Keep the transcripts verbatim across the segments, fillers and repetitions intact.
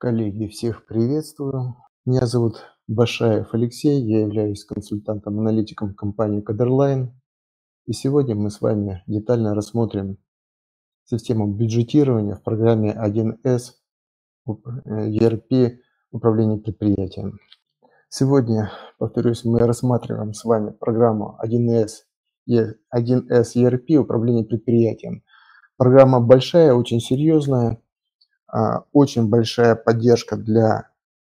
Коллеги, всех приветствую. Меня зовут Башаев Алексей, я являюсь консультантом-аналитиком компании Кодерлайн. И сегодня мы с вами детально рассмотрим систему бюджетирования в программе один эс и эр пи управление предприятием. Сегодня, повторюсь, мы рассматриваем с вами программу один эс и эр пи управление предприятием. Программа большая, очень серьезная. Очень большая поддержка для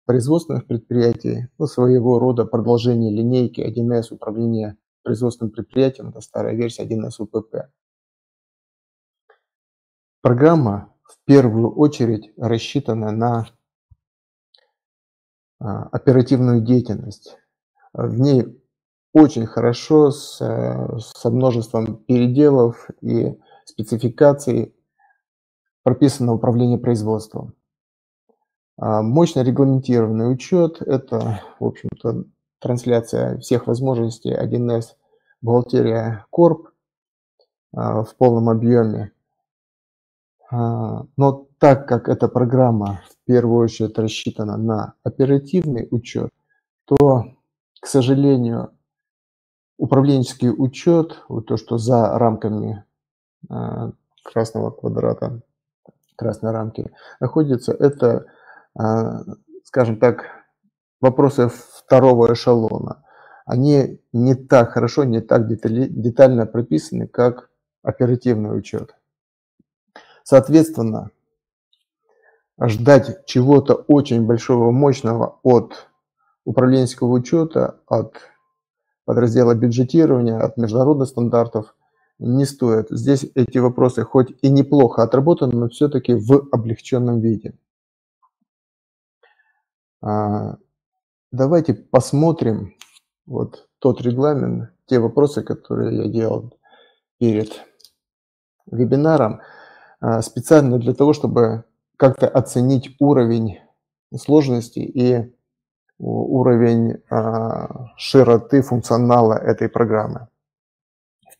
производственных предприятий, ну, своего рода продолжение линейки один эс управления производственным предприятием, это старая версия один эс у пэ пэ. Программа в первую очередь рассчитана на оперативную деятельность. В ней очень хорошо с, со множеством переделов и спецификаций прописано управление производством. Мощно регламентированный учет – это, в общем-то, трансляция всех возможностей один эс бухгалтерия Корп в полном объеме. Но так как эта программа в первую очередь рассчитана на оперативный учет, то, к сожалению, управленческий учет, вот то, что за рамками красного квадрата, красной рамки находится, это, скажем так, вопросы второго эшелона. Они не так хорошо, не так детально прописаны, как оперативный учет. Соответственно, ждать чего-то очень большого, мощного от управленческого учета, от подраздела бюджетирования, от международных стандартов не стоит. Здесь эти вопросы хоть и неплохо отработаны, но все-таки в облегченном виде. Давайте посмотрим вот тот регламент, те вопросы, которые я делал перед вебинаром, специально для того, чтобы как-то оценить уровень сложности и уровень широты функционала этой программы.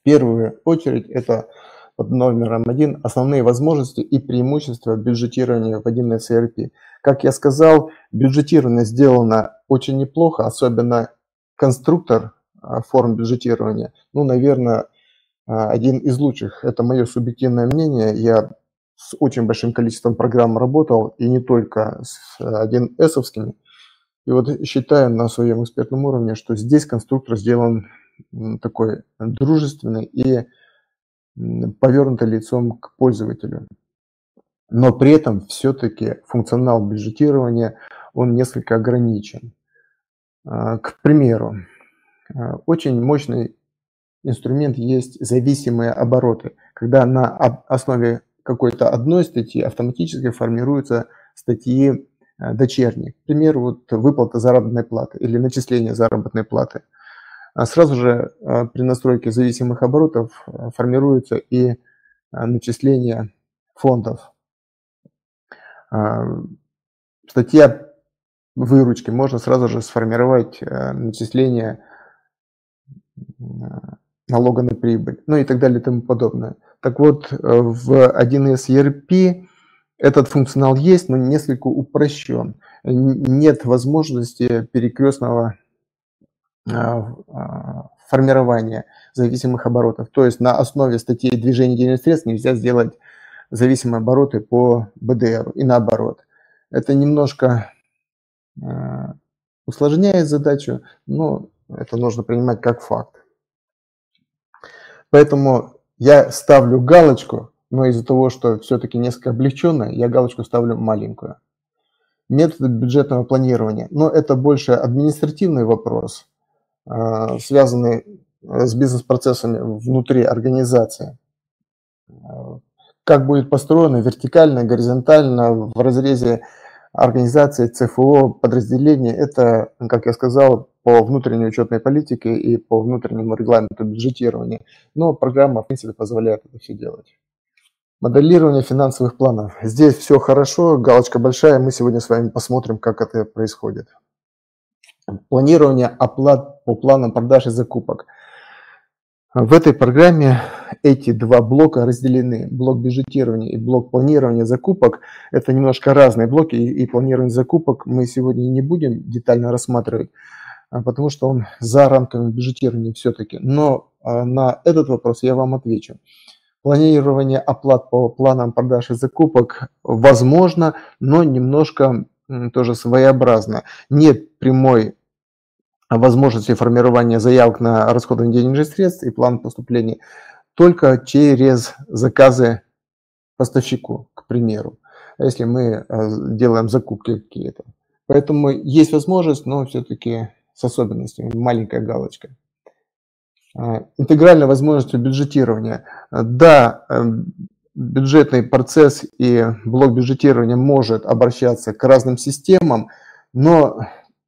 В первую очередь это под номером один основные возможности и преимущества бюджетирования в один эс и эр пи. Как я сказал, бюджетирование сделано очень неплохо, особенно конструктор форм бюджетирования. Ну, наверное, один из лучших. Это мое субъективное мнение. Я с очень большим количеством программ работал, и не только с один эсовскими. И вот считаю на своем экспертном уровне, что здесь конструктор сделан такой дружественный и повернутый лицом к пользователю. Но при этом все-таки функционал бюджетирования, он несколько ограничен. К примеру, очень мощный инструмент есть зависимые обороты, когда на основе какой-то одной статьи автоматически формируются статьи дочерние. К примеру, вот выплата заработной платы или начисление заработной платы. Сразу же при настройке зависимых оборотов формируется и начисление фондов. Статья выручки. Можно сразу же сформировать начисление налога на прибыль. Ну и так далее и тому подобное. Так вот, в один эс и эр пи этот функционал есть, но несколько упрощен. Нет возможности перекрестного формирования зависимых оборотов. То есть на основе статьи движения денежных средств нельзя сделать зависимые обороты по бэ дэ эр и наоборот. Это немножко усложняет задачу, но это нужно принимать как факт. Поэтому я ставлю галочку, но из-за того, что все-таки несколько облегченно, я галочку ставлю маленькую. Методы бюджетного планирования. Но это больше административный вопрос, связанные с бизнес-процессами внутри организации. Как будет построено вертикально, горизонтально, в разрезе организации, цэ эф о, подразделения, это, как я сказал, по внутренней учетной политике и по внутреннему регламенту бюджетирования. Но программа, в принципе, позволяет это все делать. Моделирование финансовых планов. Здесь все хорошо, галочка большая, мы сегодня с вами посмотрим, как это происходит. Планирование оплат по планам продаж и закупок. В этой программе эти два блока разделены. Блок бюджетирования и блок планирования закупок – это немножко разные блоки, и планирование закупок мы сегодня не будем детально рассматривать, потому что он за рамками бюджетирования все-таки. Но на этот вопрос я вам отвечу. Планирование оплат по планам продаж и закупок возможно, но немножко тоже своеобразно. Нет прямой возможности формирования заявок на расходование денежных средств и план поступлений только через заказы поставщику, к примеру, если мы делаем закупки какие-то. Поэтому есть возможность, но все-таки с особенностями, маленькая галочка. Интегральная возможность бюджетирования. Да, бюджетный процесс и блок бюджетирования может обращаться к разным системам, но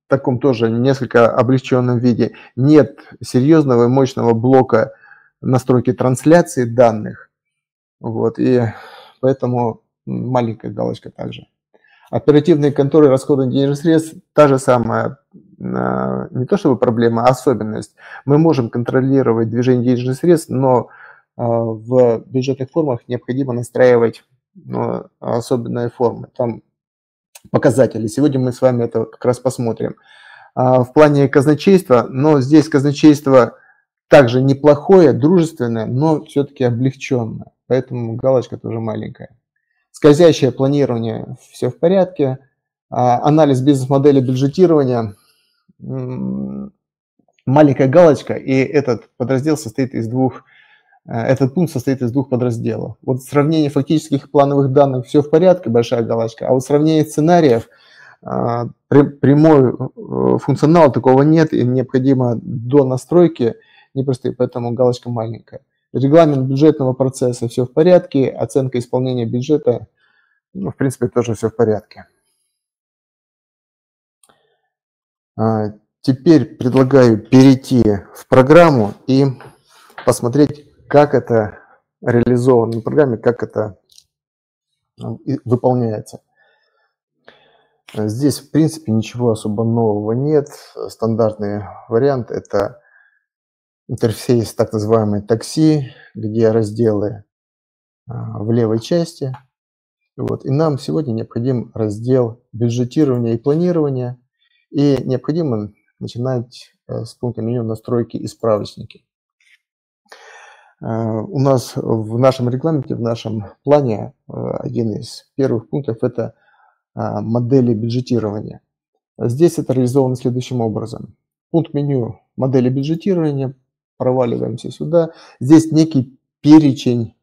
в таком тоже несколько облегченном виде. Нет серьезного и мощного блока настройки трансляции данных. Вот, и поэтому маленькая галочка также. Оперативные контроль расходования денежных средств – та же самая, не то чтобы проблема, а особенность. Мы можем контролировать движение денежных средств, но в бюджетных формах необходимо настраивать особенные формы, там показатели. Сегодня мы с вами это как раз посмотрим. В плане казначейства, но здесь казначейство также неплохое, дружественное, но все-таки облегченное, поэтому галочка тоже маленькая. Скользящее планирование, все в порядке. Анализ бизнес-модели бюджетирования, маленькая галочка, и этот подраздел состоит из двух, этот пункт состоит из двух подразделов. Вот сравнение фактических плановых данных, все в порядке, большая галочка, а вот сравнение сценариев, прямой функционал такого нет, и необходимо до настройки непростые, поэтому галочка маленькая. Регламент бюджетного процесса, все в порядке, оценка исполнения бюджета, ну, в принципе, тоже все в порядке. Теперь предлагаю перейти в программу и посмотреть, как это реализовано в программе, как это выполняется. Здесь, в принципе, ничего особо нового нет. Стандартный вариант – это интерфейс так называемый такси, где разделы в левой части. Вот. И нам сегодня необходим раздел бюджетирования и планирования. И необходимо начинать с пункта меню настройки и справочники. У нас в нашем регламенте, в нашем плане один из первых пунктов – это модели бюджетирования. Здесь это реализовано следующим образом. Пункт меню модели бюджетирования, проваливаемся сюда. Здесь некий перечень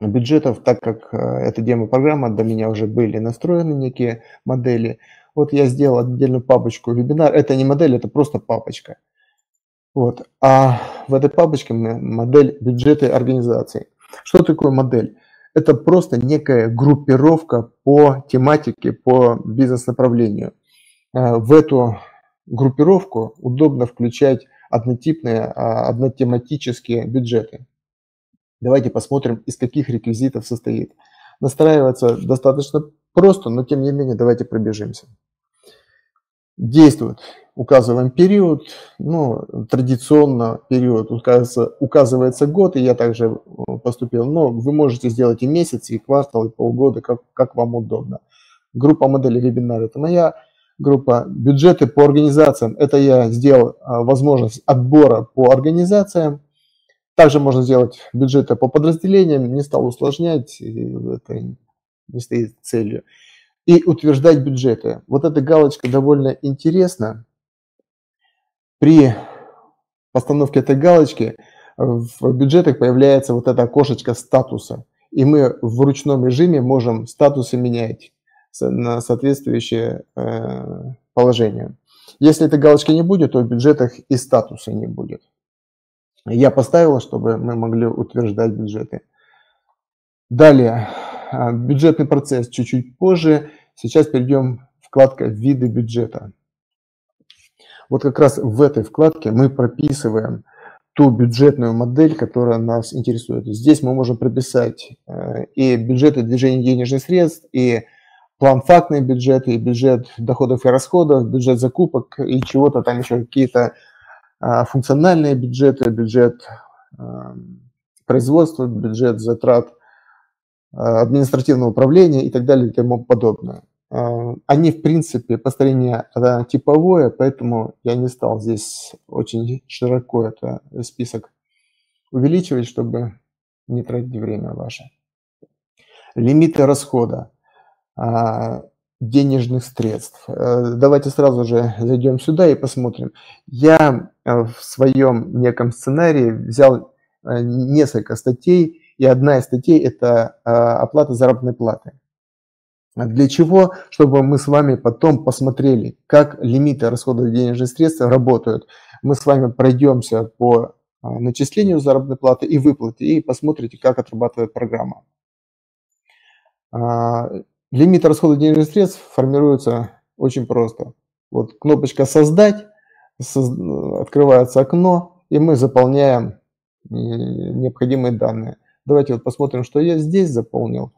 бюджетов, так как эта демо-программа, до меня уже были настроены некие модели. Вот я сделал отдельную папочку вебинар. Это не модель, это просто папочка. Вот. А в этой папочке модель бюджеты организации. Что такое модель? Это просто некая группировка по тематике, по бизнес-направлению. В эту группировку удобно включать однотипные, однотематические бюджеты. Давайте посмотрим, из каких реквизитов состоит. Настраиваться достаточно просто, но тем не менее давайте пробежимся. Действует. Указываем период. Ну, традиционно период указывается, указывается год, и я также поступил. Но вы можете сделать и месяц, и квартал, и полгода, как, как вам удобно. Группа модели вебинара – это моя группа. Бюджеты по организациям – это я сделал возможность отбора по организациям. Также можно сделать бюджеты по подразделениям. Не стал усложнять, это не стоит целью. И утверждать бюджеты. Вот эта галочка довольно интересна. При постановке этой галочки в бюджетах появляется вот это окошечко статуса. И мы в ручном режиме можем статусы менять на соответствующее положение. Если этой галочки не будет, то в бюджетах и статуса не будет. Я поставил, чтобы мы могли утверждать бюджеты. Далее. Бюджетный процесс чуть-чуть позже. Сейчас перейдем в вкладку «Виды бюджета». Вот как раз в этой вкладке мы прописываем ту бюджетную модель, которая нас интересует. Здесь мы можем прописать и бюджеты движения денежных средств, и план-фактный бюджет, и бюджет доходов и расходов, бюджет закупок, и чего-то там еще, какие-то функциональные бюджеты, бюджет производства, бюджет затрат административного управления и так далее и тому подобное. Они, в принципе, построение типовое, поэтому я не стал здесь очень широко это список увеличивать, чтобы не тратить время ваше. Лимиты расхода денежных средств. Давайте сразу же зайдем сюда и посмотрим. Я в своем неком сценарии взял несколько статей, и одна из статей – это оплата заработной платы. Для чего? Чтобы мы с вами потом посмотрели, как лимиты расходов денежных средств работают. Мы с вами пройдемся по начислению заработной платы и выплаты, и посмотрите, как отрабатывает программа. Лимит расходов денежных средств формируется очень просто. Вот кнопочка «Создать», открывается окно, и мы заполняем необходимые данные. Давайте вот посмотрим, что я здесь заполнил.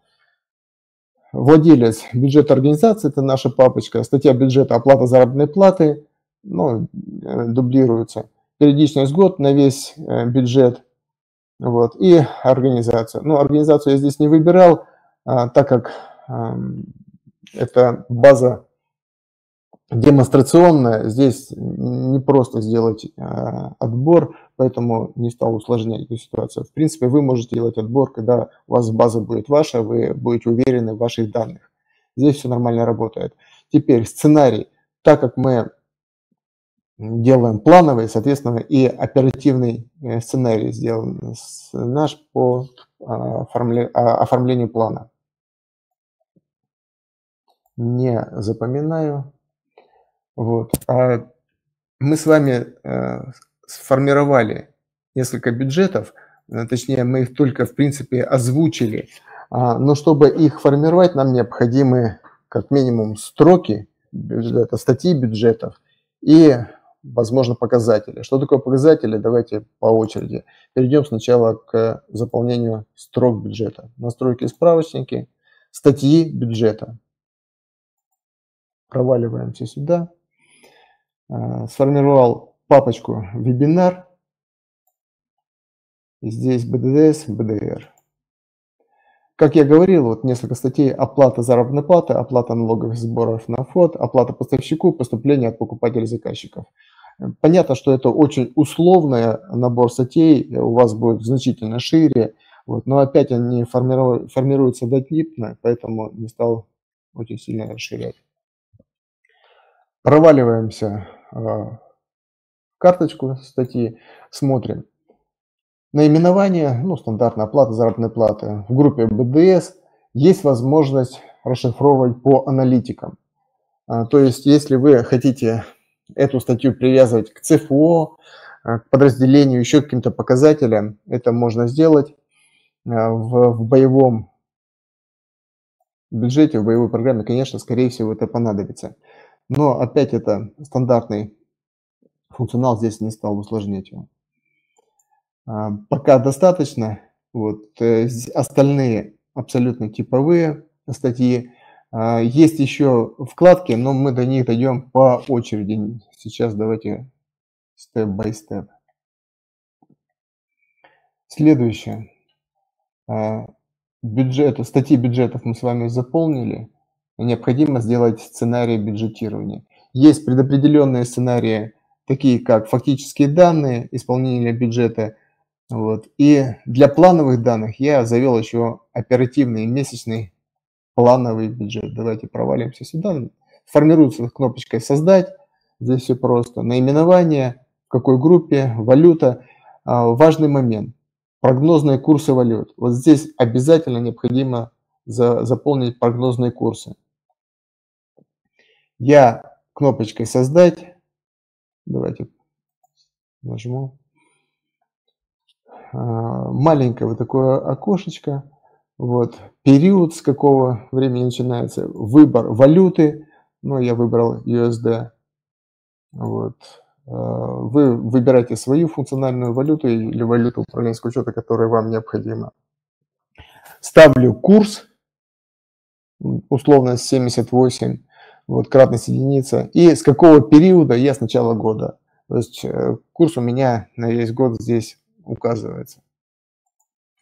Владелец бюджета организации, это наша папочка, статья бюджета, оплата заработной платы, ну, дублируется. Периодичность год на весь бюджет, вот, и организация. Ну, организацию я здесь не выбирал, так как это база демонстрационная, здесь не просто сделать отбор, поэтому не стал усложнять эту ситуацию. В принципе, вы можете делать отбор, когда у вас база будет ваша, вы будете уверены в ваших данных. Здесь все нормально работает. Теперь сценарий. Так как мы делаем плановый, соответственно, и оперативный сценарий сделан наш по оформлению плана. Не запоминаю. Вот. А мы с вами э, сформировали несколько бюджетов, точнее мы их только в принципе озвучили, а, но чтобы их формировать, нам необходимы как минимум строки бюджета, статьи бюджетов и, возможно, показатели. Что такое показатели? Давайте по очереди. Перейдем сначала к заполнению строк бюджета. Настройки, справочники, статьи бюджета. Проваливаемся сюда. Сформировал папочку «Вебинар». Здесь «БДДС», «БДР». Как я говорил, вот несколько статей: оплата заработной платы, оплата налоговых сборов на ФОД, оплата поставщику, поступление от покупателей-заказчиков. Понятно, что это очень условный набор статей, у вас будет значительно шире, вот, но опять они формиру... формируются дотипно, поэтому не стал очень сильно расширять. Проваливаемся в карточку статьи, смотрим. Наименование, ну, стандартная оплата заработной платы. В группе БДС есть возможность расшифровывать по аналитикам. То есть, если вы хотите эту статью привязывать к ЦФО, к подразделению, еще к каким-то показателям, это можно сделать в, в боевом бюджете, в боевой программе, конечно, скорее всего, это понадобится. Но опять это стандартный функционал, здесь не стал усложнять его. Пока достаточно. Вот, остальные абсолютно типовые статьи. Есть еще вкладки, но мы до них дойдем по очереди. Сейчас давайте степ бай степ. Следующее. Бюджет, статьи бюджетов мы с вами заполнили. Необходимо сделать сценарий бюджетирования. Есть предопределенные сценарии, такие как фактические данные, исполнение бюджета. Вот. И для плановых данных я завел еще оперативный месячный плановый бюджет. Давайте провалимся сюда. Формируется кнопочкой «Создать». Здесь все просто. Наименование, в какой группе, валюта. Важный момент. Прогнозные курсы валют. Вот здесь обязательно необходимо за, заполнить прогнозные курсы. Я кнопочкой «Создать», давайте нажму, маленькое вот такое окошечко, вот, период, с какого времени начинается, выбор валюты, ну, я выбрал ю эс ди, вот, вы выбираете свою функциональную валюту или валюту управленческого учета, которая вам необходима. Ставлю курс, условно семьдесят восемь, вот, кратность единица, и с какого периода я с начала года. То есть курс у меня на весь год здесь указывается.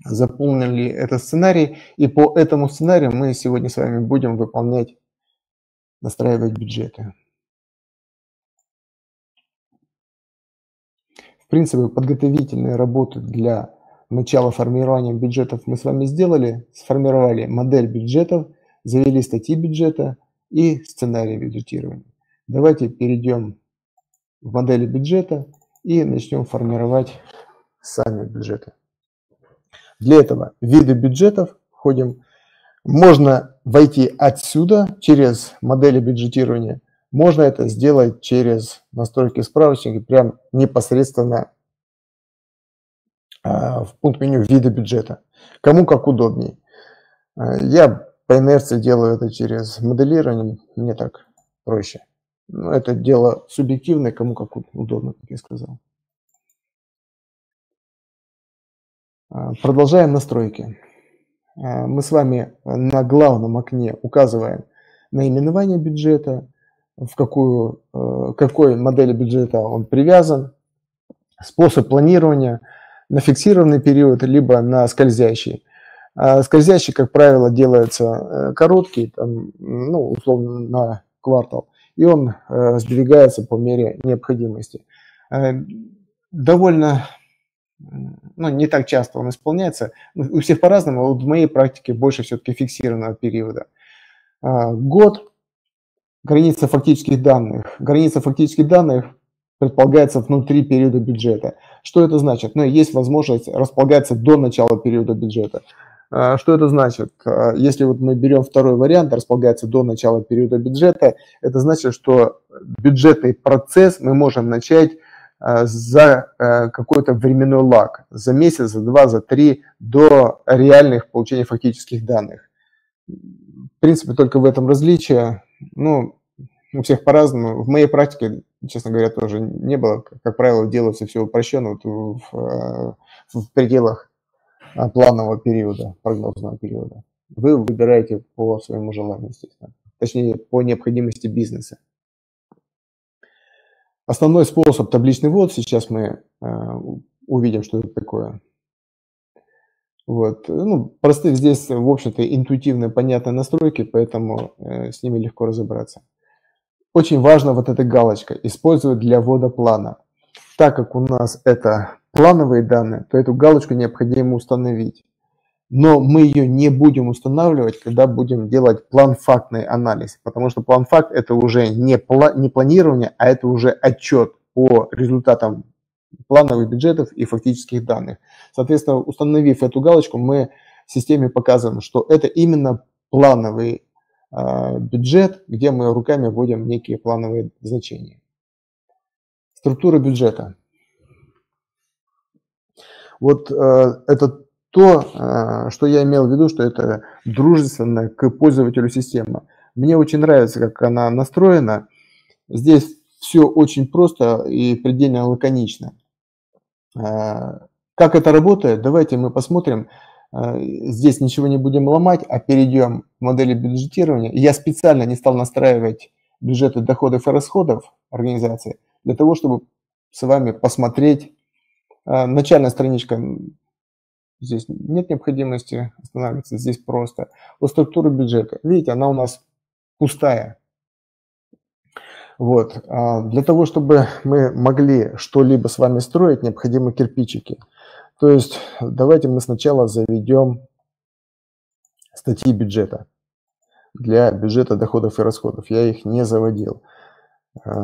Заполнен ли этот сценарий? И по этому сценарию мы сегодня с вами будем выполнять, настраивать бюджеты. В принципе, подготовительные работы для начала формирования бюджетов мы с вами сделали. Сформировали модель бюджетов, завели статьи бюджета и сценарий бюджетирования. Давайте перейдем в модели бюджета и начнем формировать сами бюджеты. Для этого виды бюджетов входим. Можно войти отсюда через модели бюджетирования. Можно это сделать через настройки справочника, прям непосредственно в пункт меню вида бюджета. Кому как удобней. Я по инерции делаю это через моделирование. Мне так проще. Но это дело субъективное, кому как удобно, как я сказал. Продолжаем настройки. Мы с вами на главном окне указываем наименование бюджета, в какую, к какой модели бюджета он привязан, способ планирования на фиксированный период, либо на скользящий. Скользящий, как правило, делается короткий, там, ну, условно на квартал, и он сдвигается по мере необходимости. Довольно... Ну, не так часто он исполняется. У всех по-разному, в моей практике больше все-таки фиксированного периода. Год, граница фактических данных. Граница фактических данных предполагается внутри периода бюджета. Что это значит? Ну, есть возможность располагаться до начала периода бюджета. Что это значит? Если вот мы берем второй вариант, располагается до начала периода бюджета, это значит, что бюджетный процесс мы можем начать за какой-то временной лаг, за месяц, за два, за три, до реальных получения фактических данных. В принципе, только в этом различие. Ну, у всех по-разному. В моей практике, честно говоря, тоже не было. Как правило, делается все упрощенно вот в, в пределах планового периода, прогнозного периода. Вы выбираете по своему желанию, естественно. Точнее, по необходимости бизнеса. Основной способ – табличный ввод. Сейчас мы э, увидим, что это такое. Вот. Ну, простые здесь, в общем-то, интуитивно понятные настройки, поэтому э, с ними легко разобраться. Очень важна вот эта галочка «Использовать для ввода плана». Так как у нас это плановые данные, то эту галочку необходимо установить. Но мы ее не будем устанавливать, когда будем делать план-фактный анализ, потому что план-факт – это уже не, пла не планирование, а это уже отчет по результатам плановых бюджетов и фактических данных. Соответственно, установив эту галочку, мы системе показываем, что это именно плановый э, бюджет, где мы руками вводим некие плановые значения. Структура бюджета. Вот э, этот то, что я имел в виду, что это дружественная к пользователю система. Мне очень нравится, как она настроена. Здесь все очень просто и предельно лаконично. Как это работает, давайте мы посмотрим. Здесь ничего не будем ломать, а перейдем к модели бюджетирования. Я специально не стал настраивать бюджеты доходов и расходов организации, для того, чтобы с вами посмотреть. Начальная страничка... Здесь нет необходимости останавливаться, здесь просто. Вот структура бюджета. Видите, она у нас пустая. Вот. Для того, чтобы мы могли что-либо с вами строить, необходимы кирпичики. То есть давайте мы сначала заведем статьи бюджета для бюджета доходов и расходов. Я их не заводил.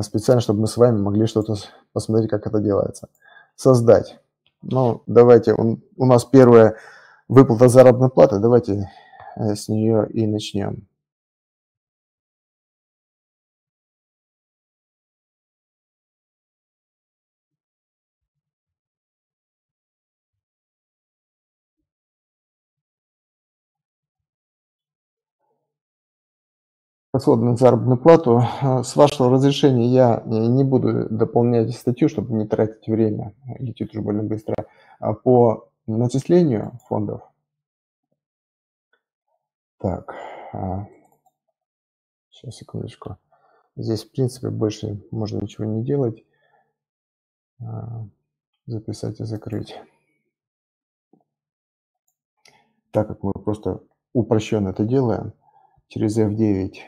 Специально, чтобы мы с вами могли что-то посмотреть, как это делается. Создать. Ну, давайте, он, у нас первая выплата заработной платы, давайте с нее и начнем. Расходы на заработную плату. С вашего разрешения я не буду дополнять статью, чтобы не тратить время, летит уже больно быстро, по начислению фондов. Так, сейчас, секундочку. Здесь, в принципе, больше можно ничего не делать. записать и закрыть. Так как мы просто упрощенно это делаем, через эф девять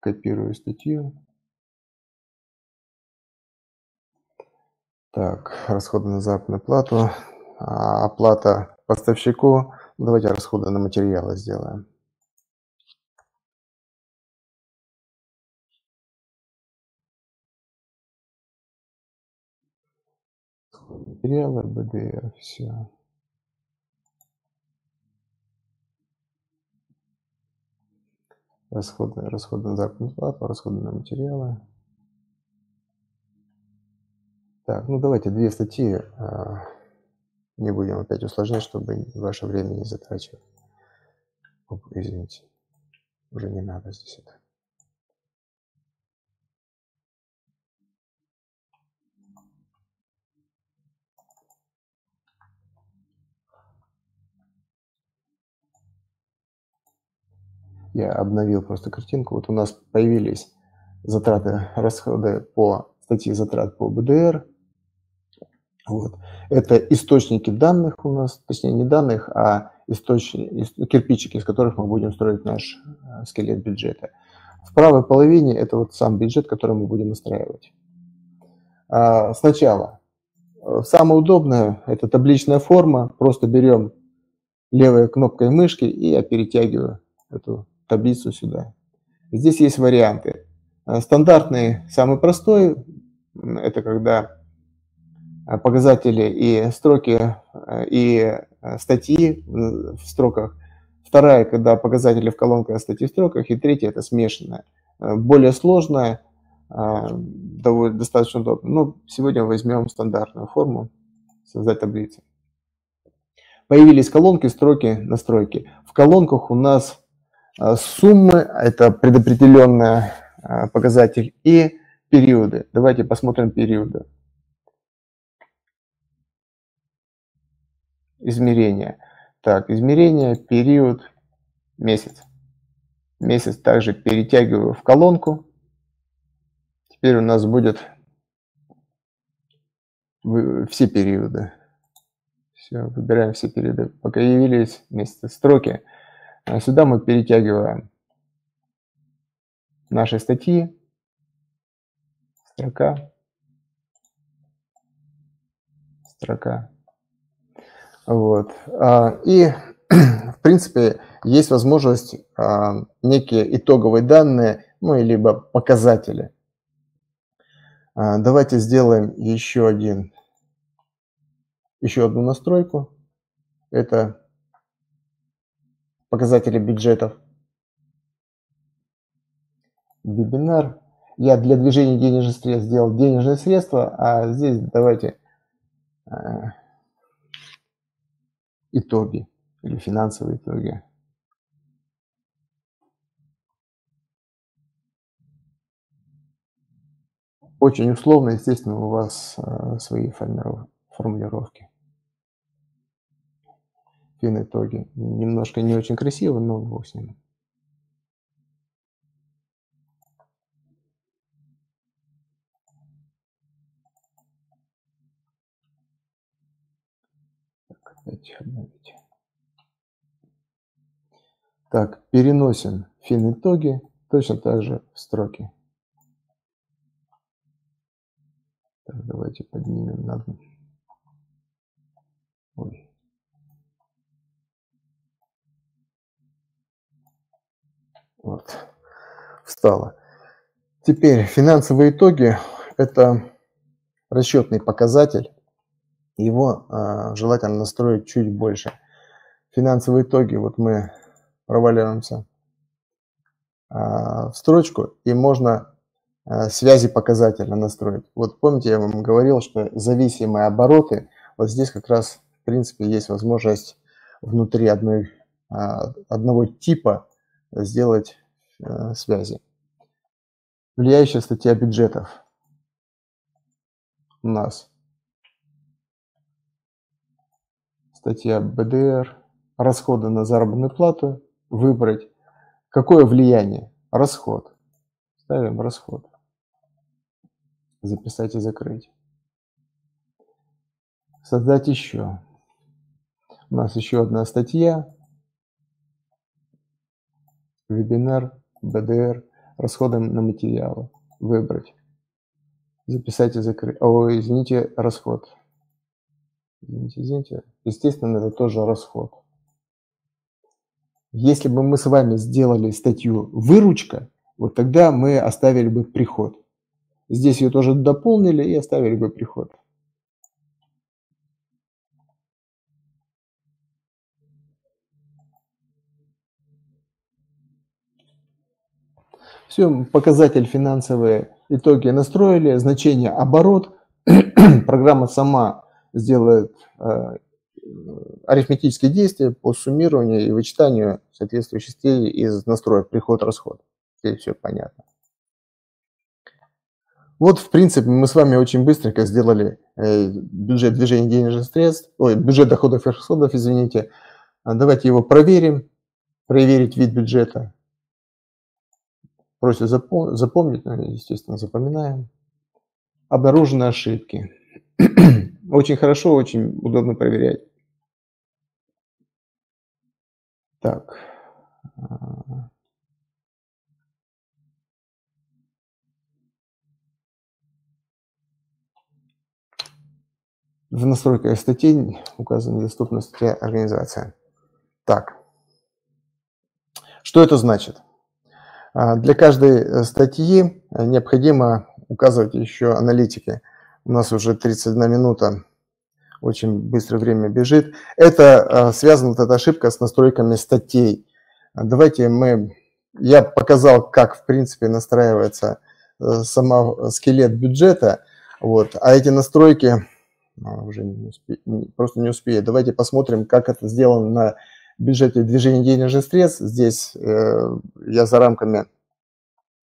копирую статью. Так, расходы на заработную плату, оплата поставщику. Давайте расходы на материалы сделаем. Материалы, бэ дэ эр, все. Расходы, расходы на заработную плату, расходы на материалы. Так, ну давайте две статьи. Не будем опять усложнять, чтобы ваше время не затрачивать. Оп, извините, уже не надо здесь это. Я обновил просто картинку. Вот у нас появились затраты, расходы по статье затрат по бэ дэ эр. Вот. Это источники данных у нас, точнее не данных, а источники, кирпичики, из которых мы будем строить наш скелет бюджета. В правой половине это вот сам бюджет, который мы будем настраивать. А сначала самое удобное – это табличная форма. Просто берем левой кнопкой мышки и я перетягиваю эту таблицу сюда. Здесь есть варианты. Стандартный, самый простой – это когда показатели и строки, и статьи в строках. Вторая, когда показатели в колонках, а статьи в строках. И третья, это смешанная. Более сложная, довольно, достаточно удобно. Но сегодня возьмем стандартную форму, создать таблицу. Появились колонки, строки, настройки. В колонках у нас суммы, это предопределенный показатель, и периоды. Давайте посмотрим периоды. Измерения. Так, измерение, период, месяц. Месяц также перетягиваю в колонку. Теперь у нас будет все периоды. Все, выбираем все периоды. Пока явились месяцы, строки. Сюда мы перетягиваем наши статьи. Строка. Строка. Вот. И, в принципе, есть возможность некие итоговые данные, ну, либо показатели. Давайте сделаем еще один, еще одну настройку. Это показатели бюджетов. Вебинар. Я для движения денежных средств сделал денежные средства, а здесь давайте... итоги или финансовые итоги. Очень условно, естественно, у вас э, свои формулировки. Фин итоги. Немножко не очень красиво, но бог с ним. Обновить. Так, переносим фин итоги точно так же в строки. Так, давайте поднимем на... Ой. Вот. Встало. Теперь финансовые итоги — это расчетный показатель. Его э, желательно настроить чуть больше. Финансовые итоги. Вот мы проваливаемся э, в строчку, и можно э, связи показателя настроить. Вот помните, я вам говорил, что зависимые обороты, вот здесь как раз, в принципе, есть возможность внутри одной, э, одного типа сделать э, связи. Влияющая статья бюджетов у нас. Статья бэ дэ эр, расходы на заработную плату, выбрать. Какое влияние? Расход. Ставим расход. Записать и закрыть. Создать еще. У нас еще одна статья. Вебинар, бэ дэ эр, расходы на материалы. Выбрать. Записать и закрыть. О, извините, расход. Извините, извините. Естественно, это тоже расход. Если бы мы с вами сделали статью «Выручка», вот тогда мы оставили бы приход. Здесь ее тоже дополнили и оставили бы приход. Все, показатель финансовые итоги настроили, значение оборот. Программа сама сделает э, арифметические действия по суммированию и вычитанию соответствующих частей из настроек приход-расход. Здесь все понятно. Вот, в принципе, мы с вами очень быстренько сделали э, бюджет движения денежных средств, ой, бюджет доходов и расходов, извините. Давайте его проверим, проверить вид бюджета. Просят запом- запомнить, естественно, запоминаем. Обнаружены ошибки. Очень хорошо, очень удобно проверять. Так. В настройках статей указана недоступная статья организация. Так. Что это значит? Для каждой статьи необходимо указывать еще аналитики. У нас уже тридцать одна минута, очень быстро время бежит. Это связана вот эта ошибка с настройками статей. Давайте мы... Я показал, как, в принципе, настраивается сама скелет бюджета. Вот. А эти настройки... Уже не успе... Просто не успею. Давайте посмотрим, как это сделано на... бюджете движения денежных средств. Здесь э, я за рамками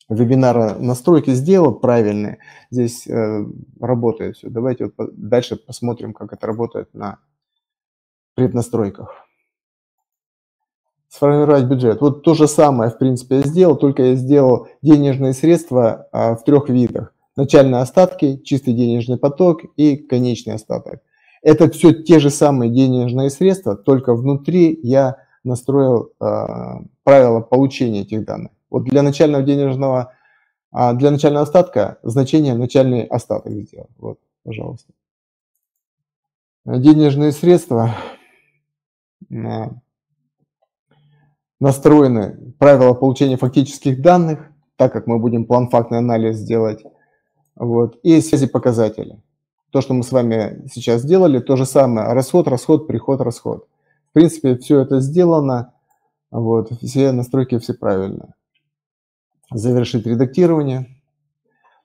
вебинара настройки сделал правильные. Здесь э, работает все. Давайте вот по дальше посмотрим, как это работает на преднастройках. Сформировать бюджет. Вот то же самое, в принципе, я сделал, только я сделал денежные средства э, в трех видах. Начальные остатки, чистый денежный поток и конечный остаток. Это все те же самые денежные средства, только внутри я настроил э, правила получения этих данных. Вот для начального денежного, э, для начального остатка значение начальный остаток сделал. Вот, пожалуйста. Денежные средства э, настроены правила получения фактических данных, так как мы будем план-фактный анализ делать, вот, и связи показателей. То, что мы с вами сейчас сделали, то же самое. Расход, расход, приход, расход. В принципе, все это сделано. Вот, все настройки, все правильно. Завершить редактирование.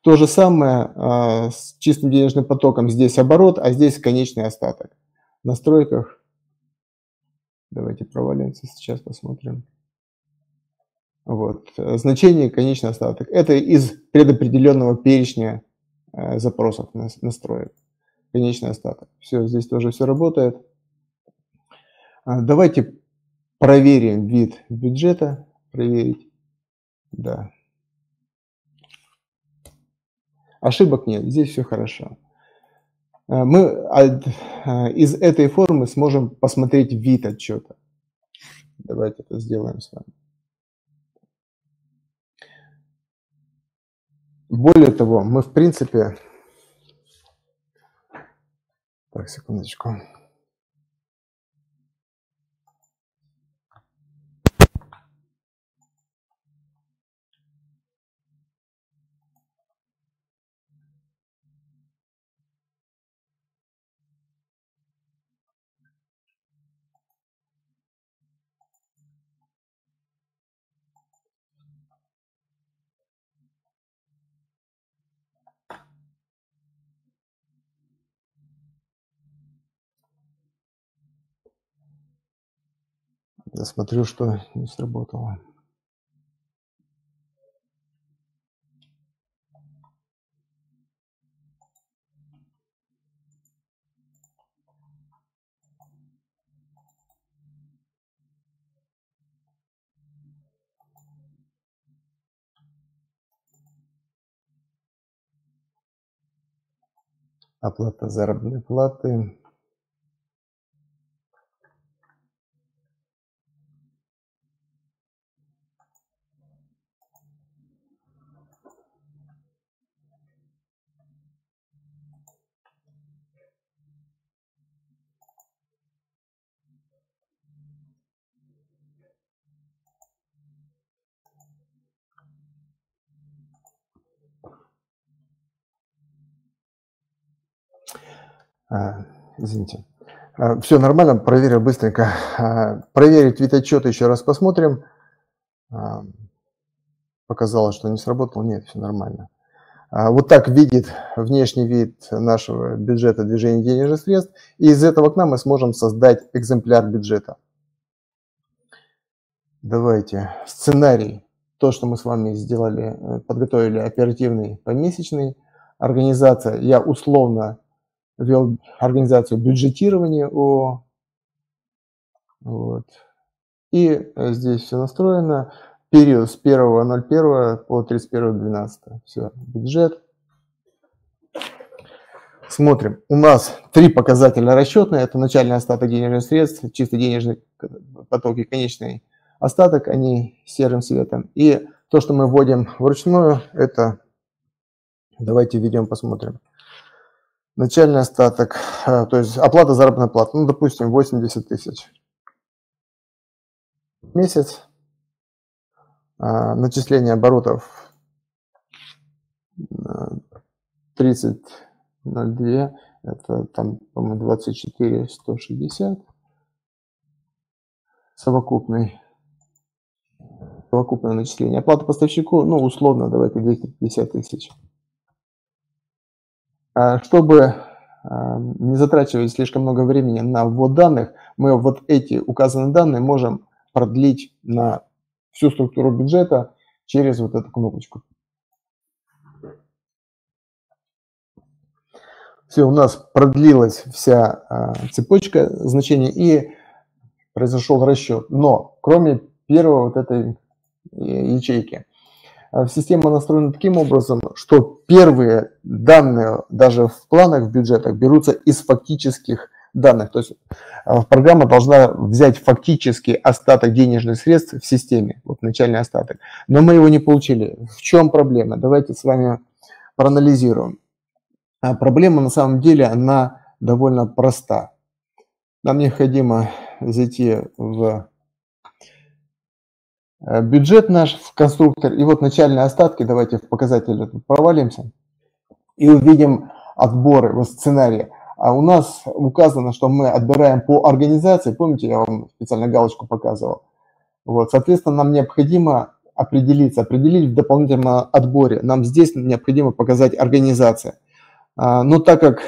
То же самое э, с чистым денежным потоком. Здесь оборот, а здесь конечный остаток. В настройках. Давайте провалимся, сейчас посмотрим. Вот, значение конечный остаток. Это из предопределенного перечня запросов настроек. Конечный остаток. Все, здесь тоже все работает. Давайте проверим вид бюджета. Проверить. Да. Ошибок нет. Здесь все хорошо. Мы от, из этой формы сможем посмотреть вид отчета. Давайте это сделаем с вами. Более того, мы в принципе... Так, секундочку. Я смотрю, что не сработало. Оплата заработной платы. Извините. Все нормально, проверил быстренько. Проверить вид отчета еще раз посмотрим. Показалось, что не сработало. Нет, все нормально. Вот так видит внешний вид нашего бюджета движения денежных средств. И из этого окна мы сможем создать экземпляр бюджета. Давайте сценарий. То, что мы с вами сделали, подготовили оперативный, помесячный. Организация, я условно вел организацию бюджетирования. О, вот. И здесь все настроено. Период с первого ноль первого по тридцать первое двенадцатое. Все, бюджет. Смотрим. У нас три показателя расчетные. Это начальный остаток денежных средств, чисто денежный поток и конечный остаток. Они серым цветом. И то, что мы вводим вручную, это... Давайте введем, посмотрим. Начальный остаток, то есть оплата заработной платы. Ну, допустим, восемьдесят тысяч. Месяц. Начисление оборотов тридцать ноль два, это там, по-моему, двадцать четыре сто шестьдесят. Совокупный, совокупное начисление. Оплата поставщику, ну, условно, давайте двести пятьдесят тысяч. Чтобы не затрачивать слишком много времени на ввод данных, мы вот эти указанные данные можем продлить на всю структуру бюджета через вот эту кнопочку. Все, у нас продлилась вся цепочка значений и произошел расчет. Но кроме первой вот этой ячейки, система настроена таким образом, что первые данные даже в планах, в бюджетах берутся из фактических данных. То есть программа должна взять фактический остаток денежных средств в системе, вот начальный остаток. Но мы его не получили. В чем проблема? Давайте с вами проанализируем. А проблема на самом деле, она довольно проста. Нам необходимо зайти в бюджет наш, в конструктор, и вот начальные остатки, давайте в показатели провалимся, и увидим отборы, вот сценарии. А у нас указано, что мы отбираем по организации. Помните, я вам специально галочку показывал. Вот, соответственно, нам необходимо определиться, определить в дополнительном отборе. Нам здесь необходимо показать организация. Но так как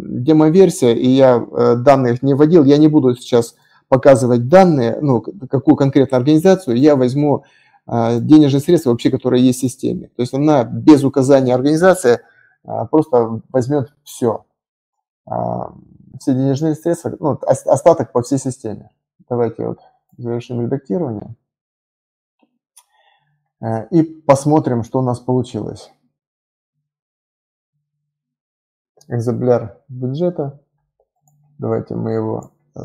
демоверсия, и я данных не вводил, я не буду сейчас показывать данные, ну, какую конкретно организацию, я возьму денежные средства вообще, которые есть в системе. То есть она без указания организации просто возьмет все. Все денежные средства, ну, остаток по всей системе. Давайте вот завершим редактирование. И посмотрим, что у нас получилось. Экземпляр бюджета. Давайте мы его э,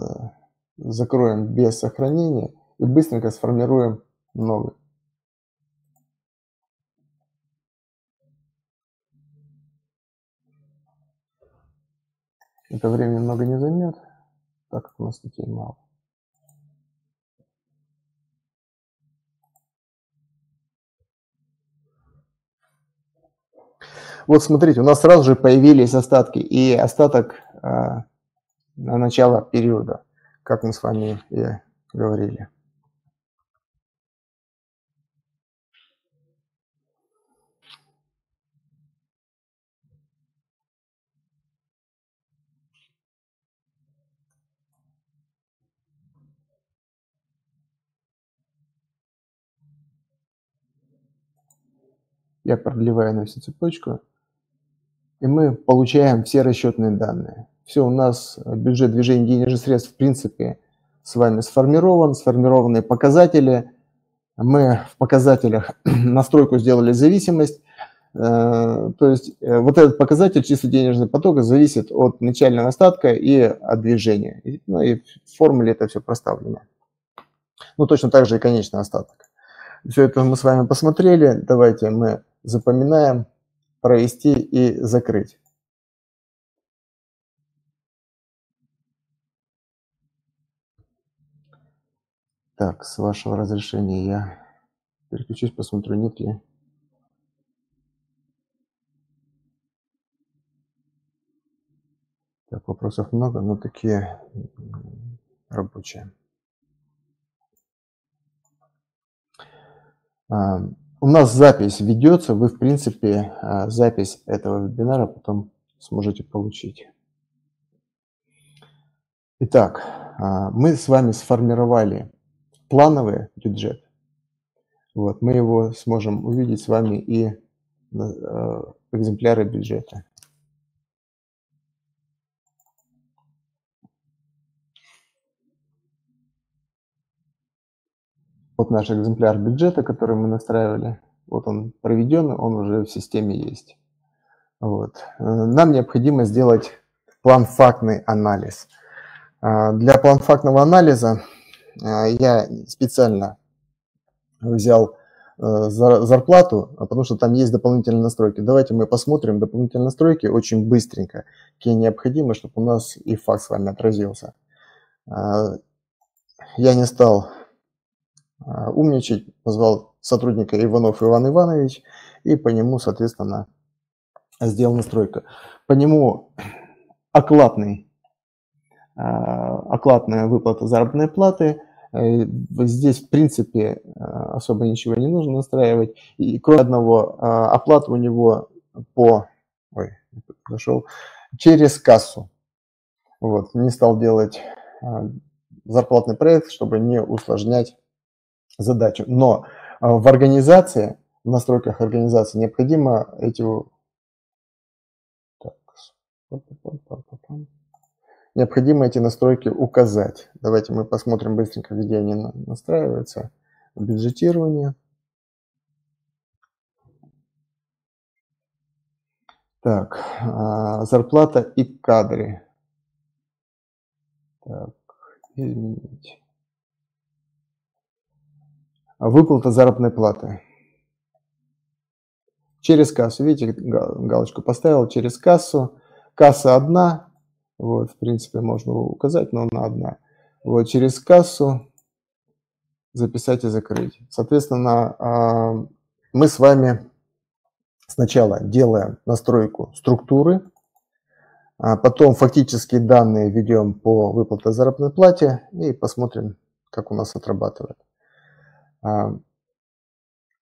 закроем без сохранения и быстренько сформируем новый. Это времени много не займет, так как у нас детей мало. Вот смотрите, у нас сразу же появились остатки и остаток э, на начало периода, как мы с вами и говорили. Я продлеваю на всю цепочку, и мы получаем все расчетные данные. Все, у нас бюджет движения денежных средств в принципе с вами сформирован, сформированы показатели. Мы в показателях настройку сделали зависимость, то есть вот этот показатель чисто денежный поток зависит от начального остатка и от движения. Ну и в формуле это все проставлено. Ну точно так же и конечный остаток. Все это мы с вами посмотрели, давайте мы запоминаем, провести и закрыть. Так, с вашего разрешения я переключусь, посмотрю, нет ли. Так, вопросов много, но такие рабочие. У нас запись ведется, вы, в принципе, запись этого вебинара потом сможете получить. Итак, мы с вами сформировали плановый бюджет. Вот, мы его сможем увидеть с вами и экземпляры бюджета. Вот наш экземпляр бюджета, который мы настраивали. Вот он проведен, он уже в системе есть. Вот. Нам необходимо сделать план-фактный анализ. Для план-фактного анализа я специально взял зарплату, потому что там есть дополнительные настройки. Давайте мы посмотрим дополнительные настройки очень быстренько, какие необходимы, чтобы у нас и факт с вами отразился. Я не стал умничать, позвал сотрудника Иванов Иван Иванович и по нему, соответственно, сделал настройку. По нему окладный, окладная выплата заработной платы. Здесь, в принципе, особо ничего не нужно настраивать. И кроме одного, оплата у него по... Ой, зашел. Через кассу. Вот, не стал делать зарплатный проект, чтобы не усложнять задачу. Но в организации, в настройках организации необходимо эти... Так. Необходимо эти настройки указать. Давайте мы посмотрим быстренько, где они настраиваются. Бюджетирование. Так, зарплата и кадры. Так, изменить. Выплата заработной платы. Через кассу. Видите, галочку поставил через кассу. Касса одна. Вот, в принципе, можно указать, но она одна. Вот, через кассу записать и закрыть. Соответственно, мы с вами сначала делаем настройку структуры, потом фактические данные ведем по выплате заработной плате и посмотрим, как у нас отрабатывает.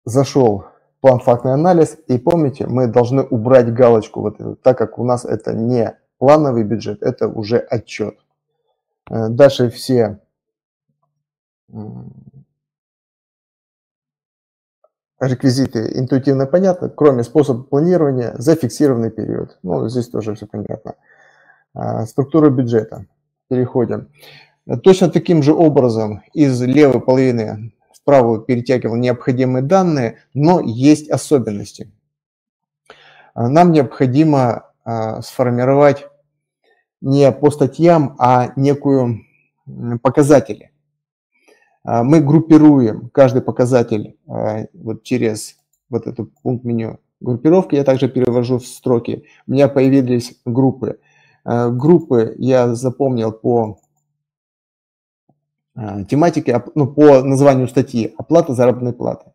Зашел план-фактный анализ, и помните, мы должны убрать галочку вот эту, так как у нас это не плановый бюджет, это уже отчет. Дальше все реквизиты интуитивно понятны, кроме способа планирования за фиксированный период. Ну, здесь тоже все понятно. Структура бюджета. Переходим. Точно таким же образом из левой половины в правую перетягивал необходимые данные, но есть особенности. Нам необходимо сформировать не по статьям, а некую показатели. Мы группируем каждый показатель вот через вот этот пункт меню группировки. Я также перевожу в строки. У меня появились группы. Группы я запомнил по тематике, ну, по названию статьи «Оплата заработной платы».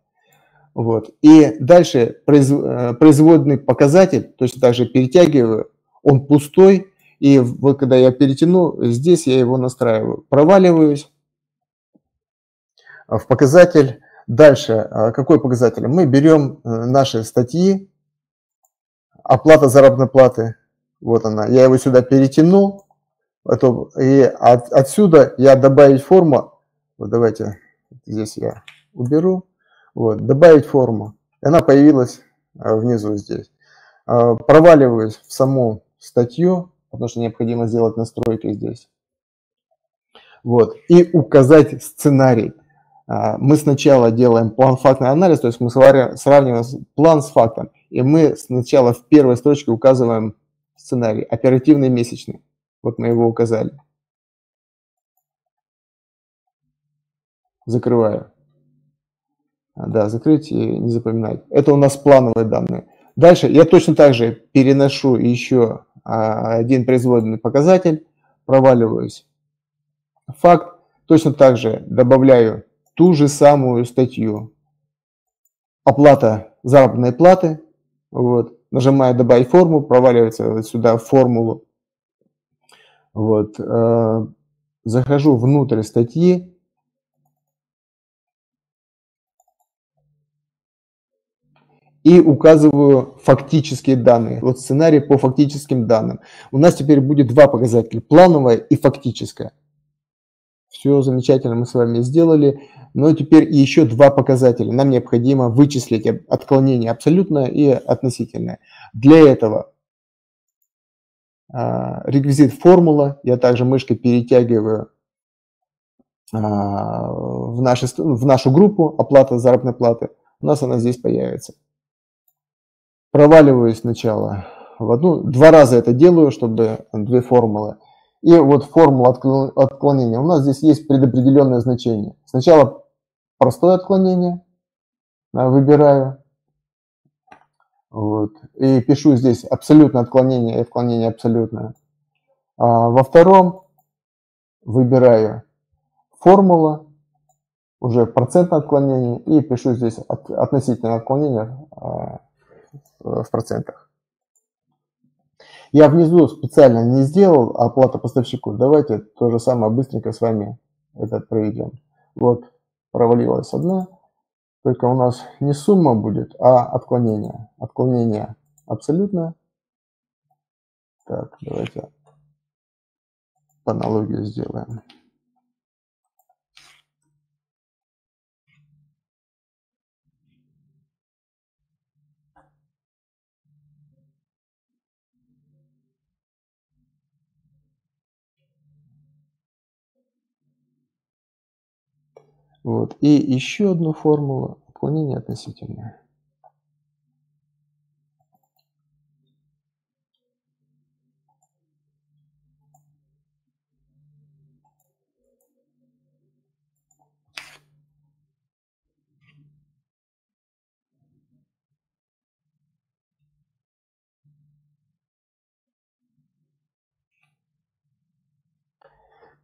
Вот. И дальше производный показатель, точно так же перетягиваю, он пустой, и вот когда я перетяну, здесь я его настраиваю. Проваливаюсь в показатель. Дальше, какой показатель? Мы берем наши статьи, оплата заработной платы, вот она, я его сюда перетяну, и от, отсюда я добавить форму, вот давайте здесь я уберу. Вот, добавить форму. Она появилась внизу здесь. Проваливаюсь в саму статью, потому что необходимо сделать настройки здесь. Вот, и указать сценарий. Мы сначала делаем план-фактный анализ, то есть мы сравниваем план с фактом. И мы сначала в первой строчке указываем сценарий, оперативный, месячный. Вот мы его указали. Закрываю. Да, закрыть и не запоминать. Это у нас плановые данные. Дальше я точно так же переношу еще один производный показатель, проваливаюсь. Факт. Точно так же добавляю ту же самую статью. Оплата заработной платы. Вот. Нажимаю «Добавить форму», проваливается сюда в формулу. Вот. Захожу внутрь статьи. И указываю фактические данные. Вот сценарий по фактическим данным. У нас теперь будет два показателя. Плановое и фактическое. Все замечательно мы с вами сделали. Но теперь еще два показателя. Нам необходимо вычислить отклонение абсолютное и относительное. Для этого реквизит формула. Я также мышкой перетягиваю в нашу, в нашу группу оплата заработной платы. У нас она здесь появится. Проваливаю сначала в одну, два раза это делаю, чтобы две формулы. И вот формула отклонения. У нас здесь есть предопределенное значение. Сначала простое отклонение выбираю. Вот. И пишу здесь абсолютное отклонение и отклонение абсолютное. А во втором выбираю формула, уже процентное отклонение, и пишу здесь от, относительное отклонение в процентах. Я внизу специально не сделал оплата поставщику. Давайте то же самое быстренько с вами это проведем. Вот провалилась одна, только у нас не сумма будет, а отклонение. Отклонение абсолютно. Так, давайте по аналогии сделаем. Вот. И еще одну формулу отклонения относительное.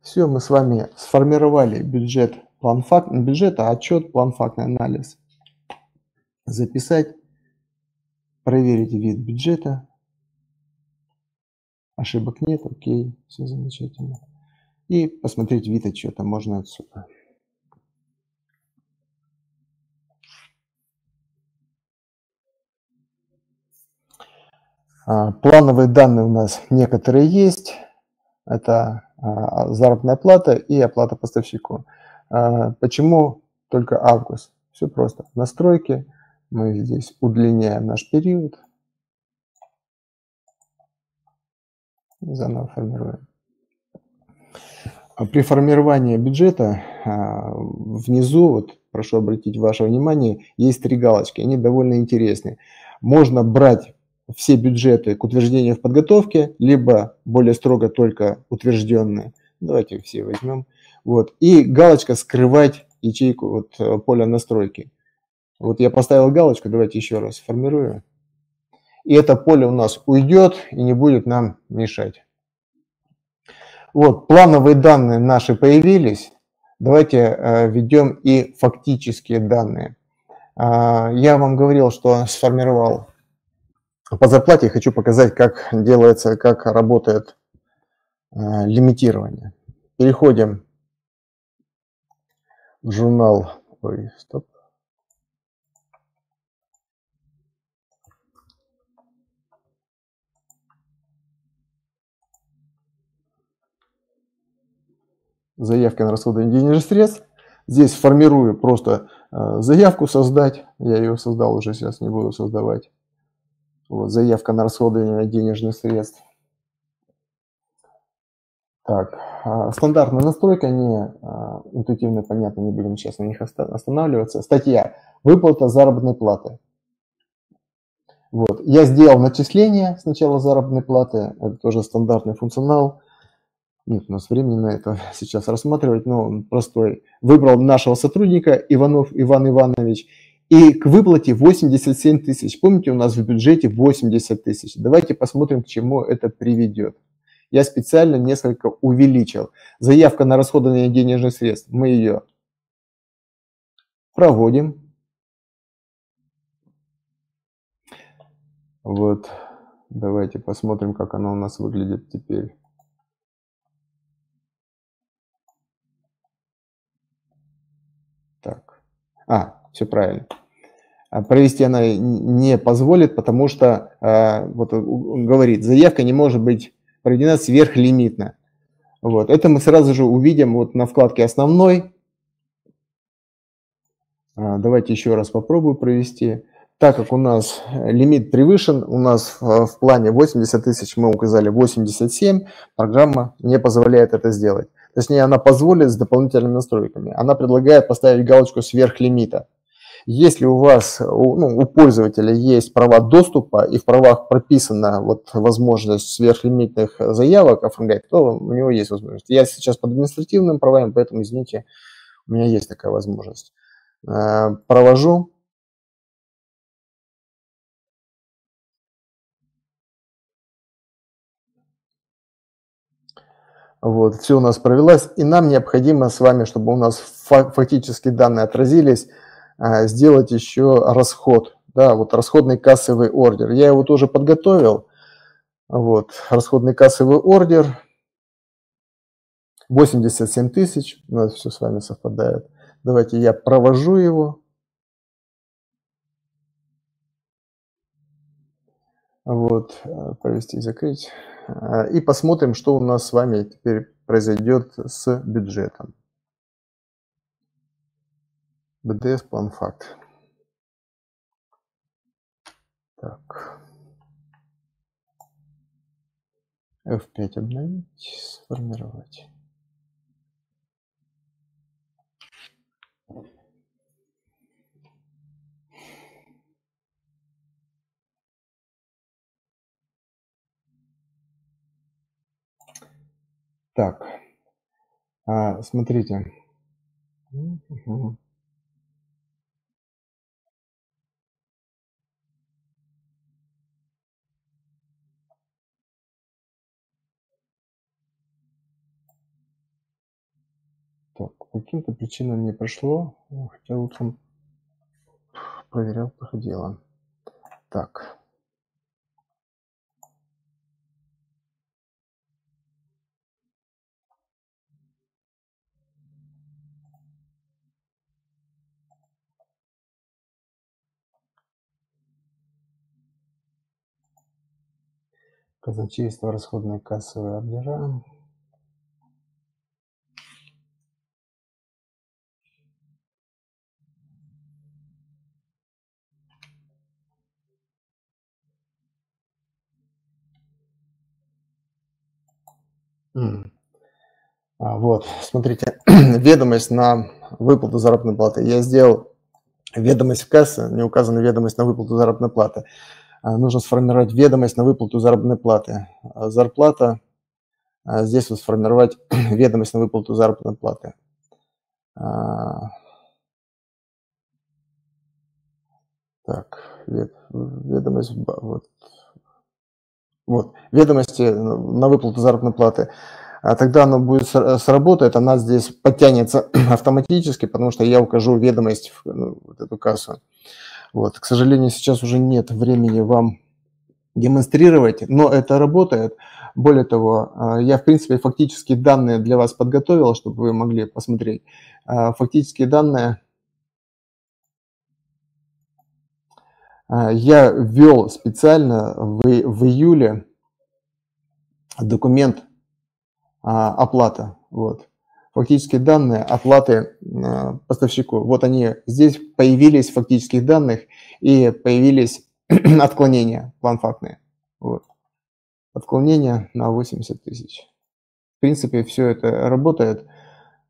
Все, мы с вами сформировали бюджет. План факт, бюджет, а отчет, план фактный анализ. Записать, проверить вид бюджета. Ошибок нет, окей, все замечательно. И посмотреть вид отчета можно отсюда. Плановые данные у нас некоторые есть. Это заработная плата и оплата поставщику. Почему только август? Все просто. Настройки. Мы здесь удлиняем наш период. И заново формируем. При формировании бюджета внизу, вот, прошу обратить ваше внимание, есть три галочки. Они довольно интересны. Можно брать все бюджеты к утверждению в подготовке, либо более строго только утвержденные. Давайте их все возьмем. Вот. И галочка «Скрывать ячейку вот, поля настройки». Вот я поставил галочку, давайте еще раз сформирую. И это поле у нас уйдет и не будет нам мешать. Вот, плановые данные наши появились. Давайте а, введем и фактические данные. А, я вам говорил, что сформировал по зарплате. Хочу показать, как делается, как работает а, лимитирование. Переходим. Журнал, ой, стоп. Заявки на расходование денежных средств. Здесь формирую просто заявку создать. Я ее создал уже, сейчас не буду создавать. Вот, заявка на расходование денежных средств. Так, стандартная настройка, не интуитивно понятно, не будем сейчас на них останавливаться. Статья «Выплата заработной платы». Вот. Я сделал начисление сначала заработной платы, это тоже стандартный функционал. Нет у нас времени на это сейчас рассматривать, но он простой. Выбрал нашего сотрудника Иванов Иван Иванович. И к выплате восемьдесят семь тысяч. Помните, у нас в бюджете восемьдесят тысяч. Давайте посмотрим, к чему это приведет. Я специально несколько увеличил. Заявка на расходование денежных средств. Мы ее проводим. Вот. Давайте посмотрим, как она у нас выглядит теперь. А, все правильно. Провести она не позволит, потому что, вот он говорит, заявка не может быть проведена сверхлимитно. Вот. Это мы сразу же увидим вот на вкладке «Основной». Давайте еще раз попробую провести. Так как у нас лимит превышен, у нас в плане восемьдесят тысяч мы указали восемьдесят семь, программа не позволяет это сделать. Точнее, она позволит с дополнительными настройками. Она предлагает поставить галочку сверхлимита. Если у вас, ну, у пользователя есть права доступа и в правах прописана вот возможность сверхлимитных заявок оформлять, то у него есть возможность. Я сейчас под административным правами, поэтому, извините, у меня есть такая возможность. Провожу. Вот, все у нас провелось, и нам необходимо с вами, чтобы у нас фактически данные отразились, сделать еще расход, да, вот расходный кассовый ордер. Я его тоже подготовил, вот, расходный кассовый ордер, восемьдесят семь тысяч, у нас все с вами совпадает. Давайте я провожу его. Вот, провести и закрыть. И посмотрим, что у нас с вами теперь произойдет с бюджетом. БДС план факт. Так. эф пять обновить, сформировать. Так, а, смотрите. Угу. Так, по каким-то причинам не прошло, хотя утром проверял, проходило. Так. Казначейство, расходные кассовые ордера. Mm. А, вот, смотрите, ведомость на выплату заработной платы. Я сделал ведомость в кассе, не указана ведомость на выплату заработной платы. Нужно сформировать ведомость на выплату заработной платы. Зарплата. Здесь вот сформировать ведомость на выплату заработной платы. Так, ведомость. Вот. Вот. Ведомости на выплату заработной платы. Тогда она будет сработать, она здесь подтянется автоматически, потому что я укажу ведомость в, ну, вот эту кассу. Вот. К сожалению, сейчас уже нет времени вам демонстрировать, но это работает. Более того, я, в принципе, фактические данные для вас подготовил, чтобы вы могли посмотреть. Фактические данные я ввел специально в, в июле документ оплата. Вот. Фактические данные оплаты э, поставщику. Вот они здесь появились в фактических данных и появились отклонения план-фактные. Вот. Отклонения на восемьдесят тысяч. В принципе, все это работает.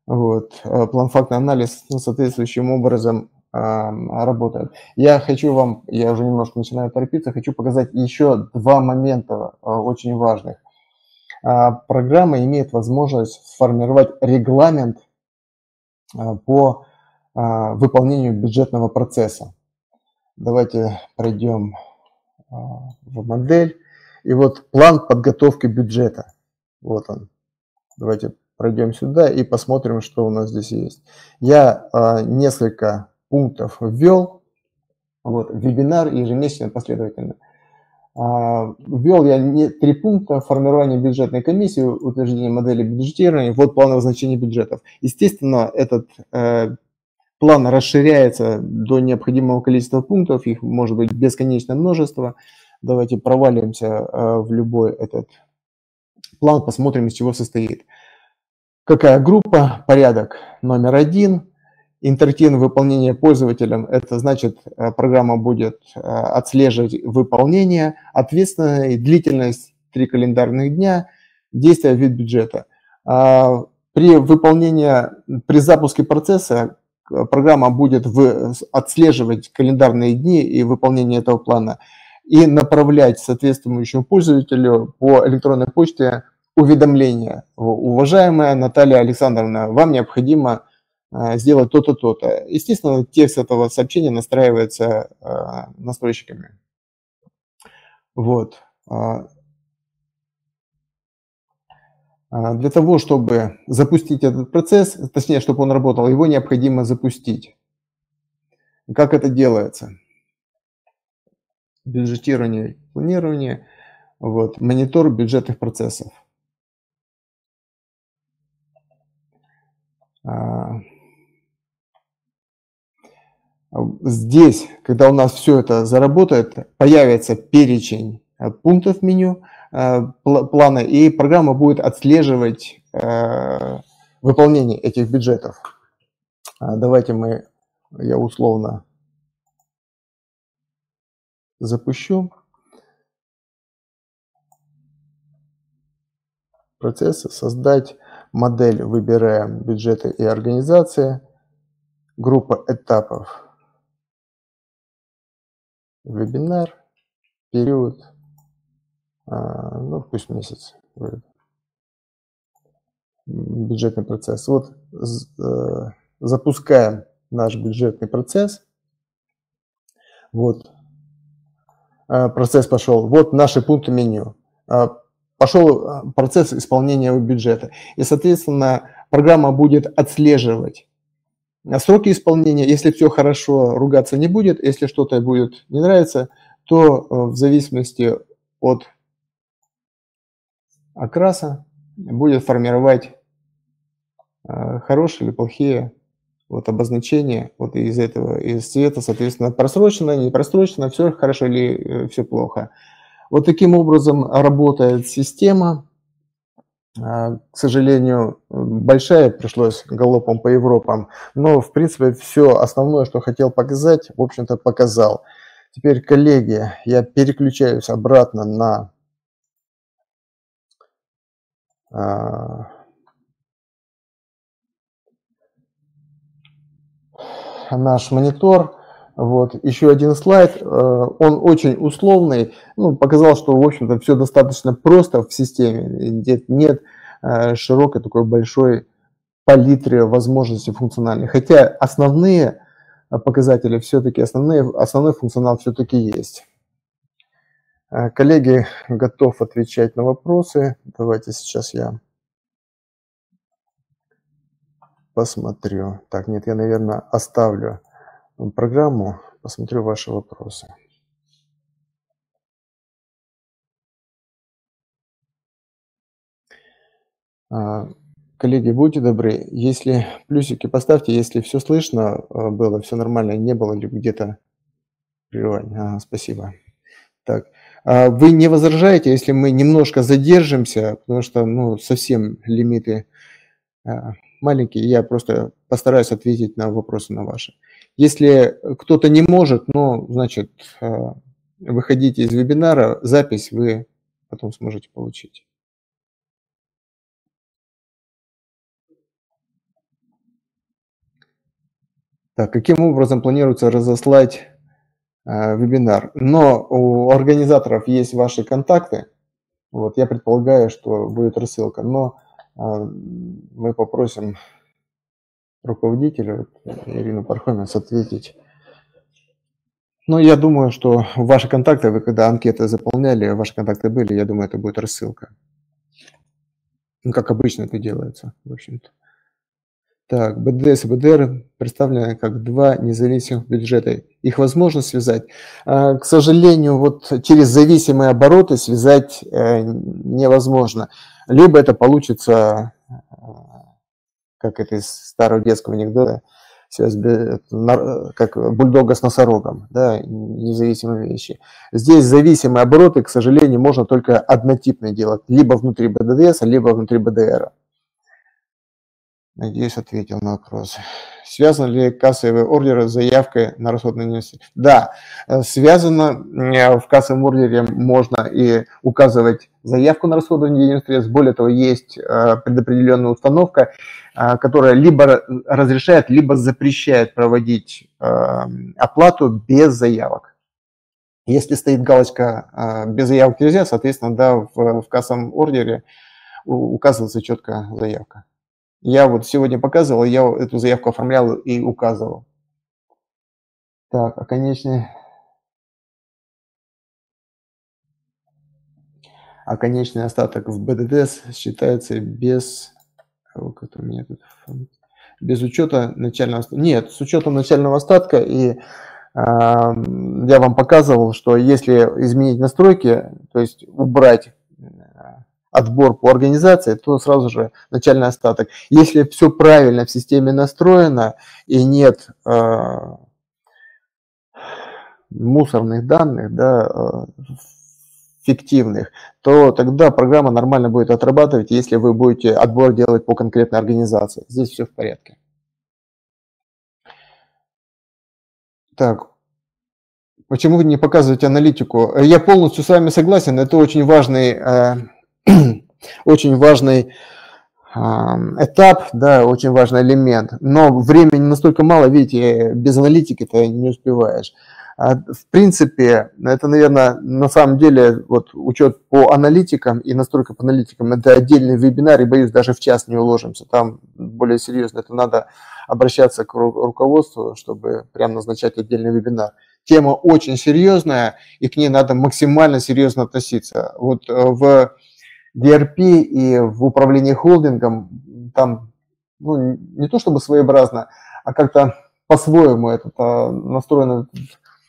Вот. План-фактный анализ ну, соответствующим образом э, работает. Я хочу вам, я уже немножко начинаю торопиться, хочу показать еще два момента э, очень важных. Программа имеет возможность сформировать регламент по выполнению бюджетного процесса. Давайте пройдем в модель. И вот план подготовки бюджета. Вот он. Давайте пройдем сюда и посмотрим, что у нас здесь есть. Я несколько пунктов ввел. Вот, вебинар ежемесячно последовательно. Ввел я три пункта: формирование бюджетной комиссии, утверждение модели бюджетирования, вот плановое значение бюджетов. Естественно, этот э, план расширяется до необходимого количества пунктов, их может быть бесконечное множество. Давайте провалимся в любой этот план, посмотрим, из чего состоит. Какая группа? Порядок номер один. Интертин выполнение пользователям, это значит, программа будет отслеживать выполнение, ответственность, длительность три календарных дня, действия, вид бюджета. При выполнении, при запуске процесса программа будет отслеживать календарные дни и выполнение этого плана и направлять соответствующему пользователю по электронной почте уведомление. Уважаемая Наталья Александровна, вам необходимо сделать то-то, то-то. Естественно, текст этого сообщения настраивается настройщиками. Вот. Для того, чтобы запустить этот процесс, точнее, чтобы он работал, его необходимо запустить. Как это делается? Бюджетирование, планирование, вот, монитор бюджетных процессов. Здесь, когда у нас все это заработает, появится перечень пунктов меню плана, и программа будет отслеживать выполнение этих бюджетов. Давайте мы, я условно запущу процесс, создать модель, выбираем бюджеты и организации, группа этапов, вебинар, период, ну пусть месяц, бюджетный процесс. Вот запускаем наш бюджетный процесс. Вот процесс пошел. Вот наши пункты меню. Пошел процесс исполнения бюджета. И, соответственно, программа будет отслеживать сроки исполнения. Если все хорошо, ругаться не будет. Если что-то будет не нравиться, то в зависимости от окраса будет формировать хорошие или плохие вот обозначения. Вот из этого, из цвета, соответственно, просрочено, не просрочено, все хорошо или все плохо. Вот таким образом работает система. К сожалению, большая, пришлось галопом по Европам. Но, в принципе, все основное, что хотел показать, в общем-то, показал. Теперь, коллеги, я переключаюсь обратно на наш монитор. Вот, еще один слайд, он очень условный, ну, показал, что, в общем-то, все достаточно просто в системе, нет, нет широкой такой большой палитры возможностей функциональных, хотя основные показатели все-таки, основные, основной функционал все-таки есть. Коллеги, готов отвечать на вопросы, давайте сейчас я посмотрю, так, нет, я, наверное, оставлю программу, посмотрю ваши вопросы. Коллеги, будьте добры, если плюсики поставьте, если все слышно было, все нормально, не было ли где-то прерывания. Ага, спасибо. Так, вы не возражаете, если мы немножко задержимся, потому что, ну, совсем лимиты маленькие, я просто постараюсь ответить на вопросы на ваши. Если кто-то не может, ну, значит, выходите из вебинара, запись вы потом сможете получить. Так, каким образом планируется разослать э, вебинар? Но у организаторов есть ваши контакты, вот, я предполагаю, что будет рассылка, но э, мы попросим руководителю, Ирину Пархоменец, ответить. Но я думаю, что ваши контакты, вы когда анкеты заполняли, ваши контакты были, я думаю, это будет рассылка. Ну, как обычно это делается, в общем-то. Так, БДС и БДР представлены как два независимых бюджета. Их возможно связать? К сожалению, вот через зависимые обороты связать невозможно. Либо это получится, как это из старого детского анекдота, связь как бульдога с носорогом, да, независимые вещи. Здесь зависимые обороты, к сожалению, можно только однотипные делать, либо внутри БДДС, либо внутри БДР. Надеюсь, ответил на вопрос. Связаны ли кассовые ордеры с заявкой на расходные инвестиции? Да, связано. В кассовом ордере можно и указывать заявку на расходование денежных средств. Более того, есть предопределенная установка, которая либо разрешает, либо запрещает проводить оплату без заявок. Если стоит галочка «без заявок нельзя», соответственно, да, в кассовом ордере указывается четко заявка. Я вот сегодня показывал, я эту заявку оформлял и указывал. Так, а конечный, а конечный остаток в БДДС считается без, как у меня тут, без учета начального... Нет, с учетом начального остатка. И э, я вам показывал, что если изменить настройки, то есть убрать отбор по организации, то сразу же начальный остаток. Если все правильно в системе настроено и нет э, мусорных данных, да, э, фиктивных, то тогда программа нормально будет отрабатывать, если вы будете отбор делать по конкретной организации. Здесь все в порядке. Так. Почему вы не показываете аналитику? Я полностью с вами согласен, это очень важный... Э, Очень важный э, этап, да, очень важный элемент. Но времени настолько мало, видите, без аналитики ты не успеваешь. А, в принципе, это, наверное, на самом деле, вот учет по аналитикам и настройка по аналитикам – это отдельный вебинар, и, боюсь, даже в час не уложимся. Там более серьезно, это надо обращаться к ру руководству, чтобы прям назначать отдельный вебинар. Тема очень серьезная, и к ней надо максимально серьезно относиться. Вот в и эр пи и в управлении холдингом там, ну, не то чтобы своеобразно, а как-то по-своему этот настроен этот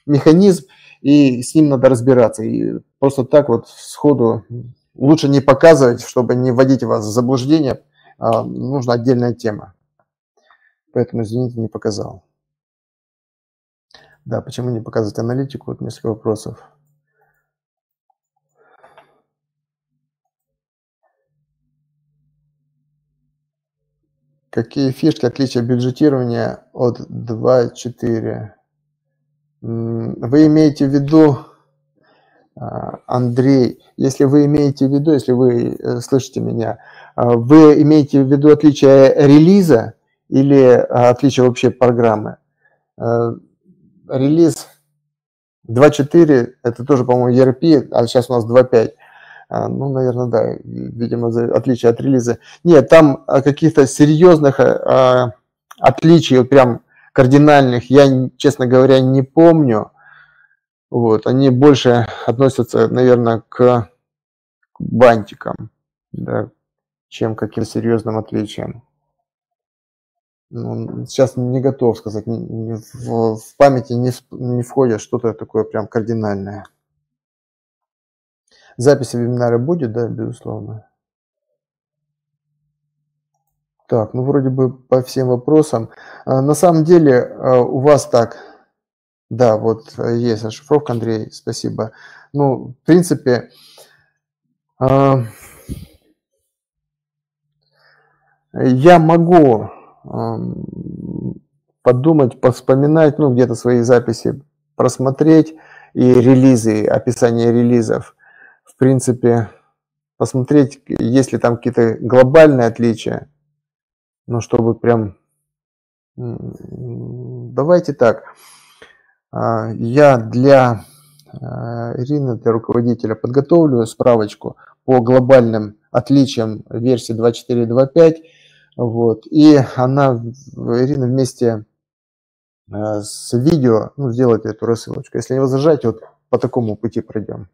механизм, и с ним надо разбираться. И просто так вот сходу лучше не показывать, чтобы не вводить вас в заблуждение. Нужна отдельная тема. Поэтому, извините, не показал. Да, почему не показывать аналитику? Вот несколько вопросов. Какие фишки отличия бюджетирования от два точка четыре? Вы имеете в виду, Андрей, если вы имеете в виду, если вы слышите меня, вы имеете в виду отличие релиза или отличие вообще программы? Релиз два точка четыре, это тоже, по-моему, и эр пи, а сейчас у нас два точка пять. Ну, наверное, да, видимо, отличие от релиза. Нет, там каких-то серьезных э, отличий, прям кардинальных, я, честно говоря, не помню. Вот, они больше относятся, наверное, к, к бантикам, да, чем к каким-то серьезным отличиям. Ну, сейчас не готов сказать, не, не в, в памяти не, не входит что-то такое прям кардинальное. Запись вебинара будет, да, безусловно. Так, ну вроде бы по всем вопросам. На самом деле у вас так, да, вот есть расшифровка, Андрей, спасибо. Ну, в принципе, я могу подумать, повспоминать, ну, где-то свои записи просмотреть и релизы, описание релизов. В принципе, посмотреть, есть ли там какие-то глобальные отличия. Ну, чтобы прям... Давайте так. Я для Ирины, для руководителя, подготовлю справочку по глобальным отличиям версии два точка четыре и два точка пять. Вот. И она, Ирина, вместе с видео, ну, сделает эту рассылочку. Если не возражаете, вот по такому пути пройдем.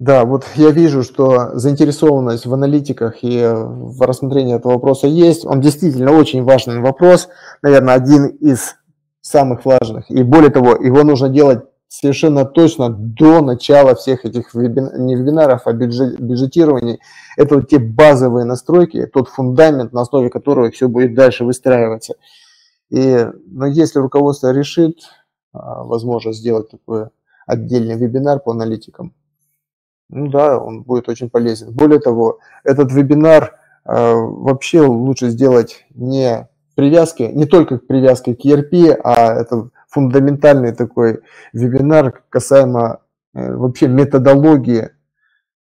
Да, вот я вижу, что заинтересованность в аналитиках и в рассмотрении этого вопроса есть. Он действительно очень важный вопрос, наверное, один из самых важных. И более того, его нужно делать совершенно точно до начала всех этих вебинаров, не вебинаров, а бюджет, бюджетирований. Это вот те базовые настройки, тот фундамент, на основе которого все будет дальше выстраиваться. И, но если руководство решит, возможно, сделать такой отдельный вебинар по аналитикам, ну да, он будет очень полезен. Более того, этот вебинар э, вообще лучше сделать не привязки, не только привязки к и эр пи, а это фундаментальный такой вебинар касаемо э, вообще методологии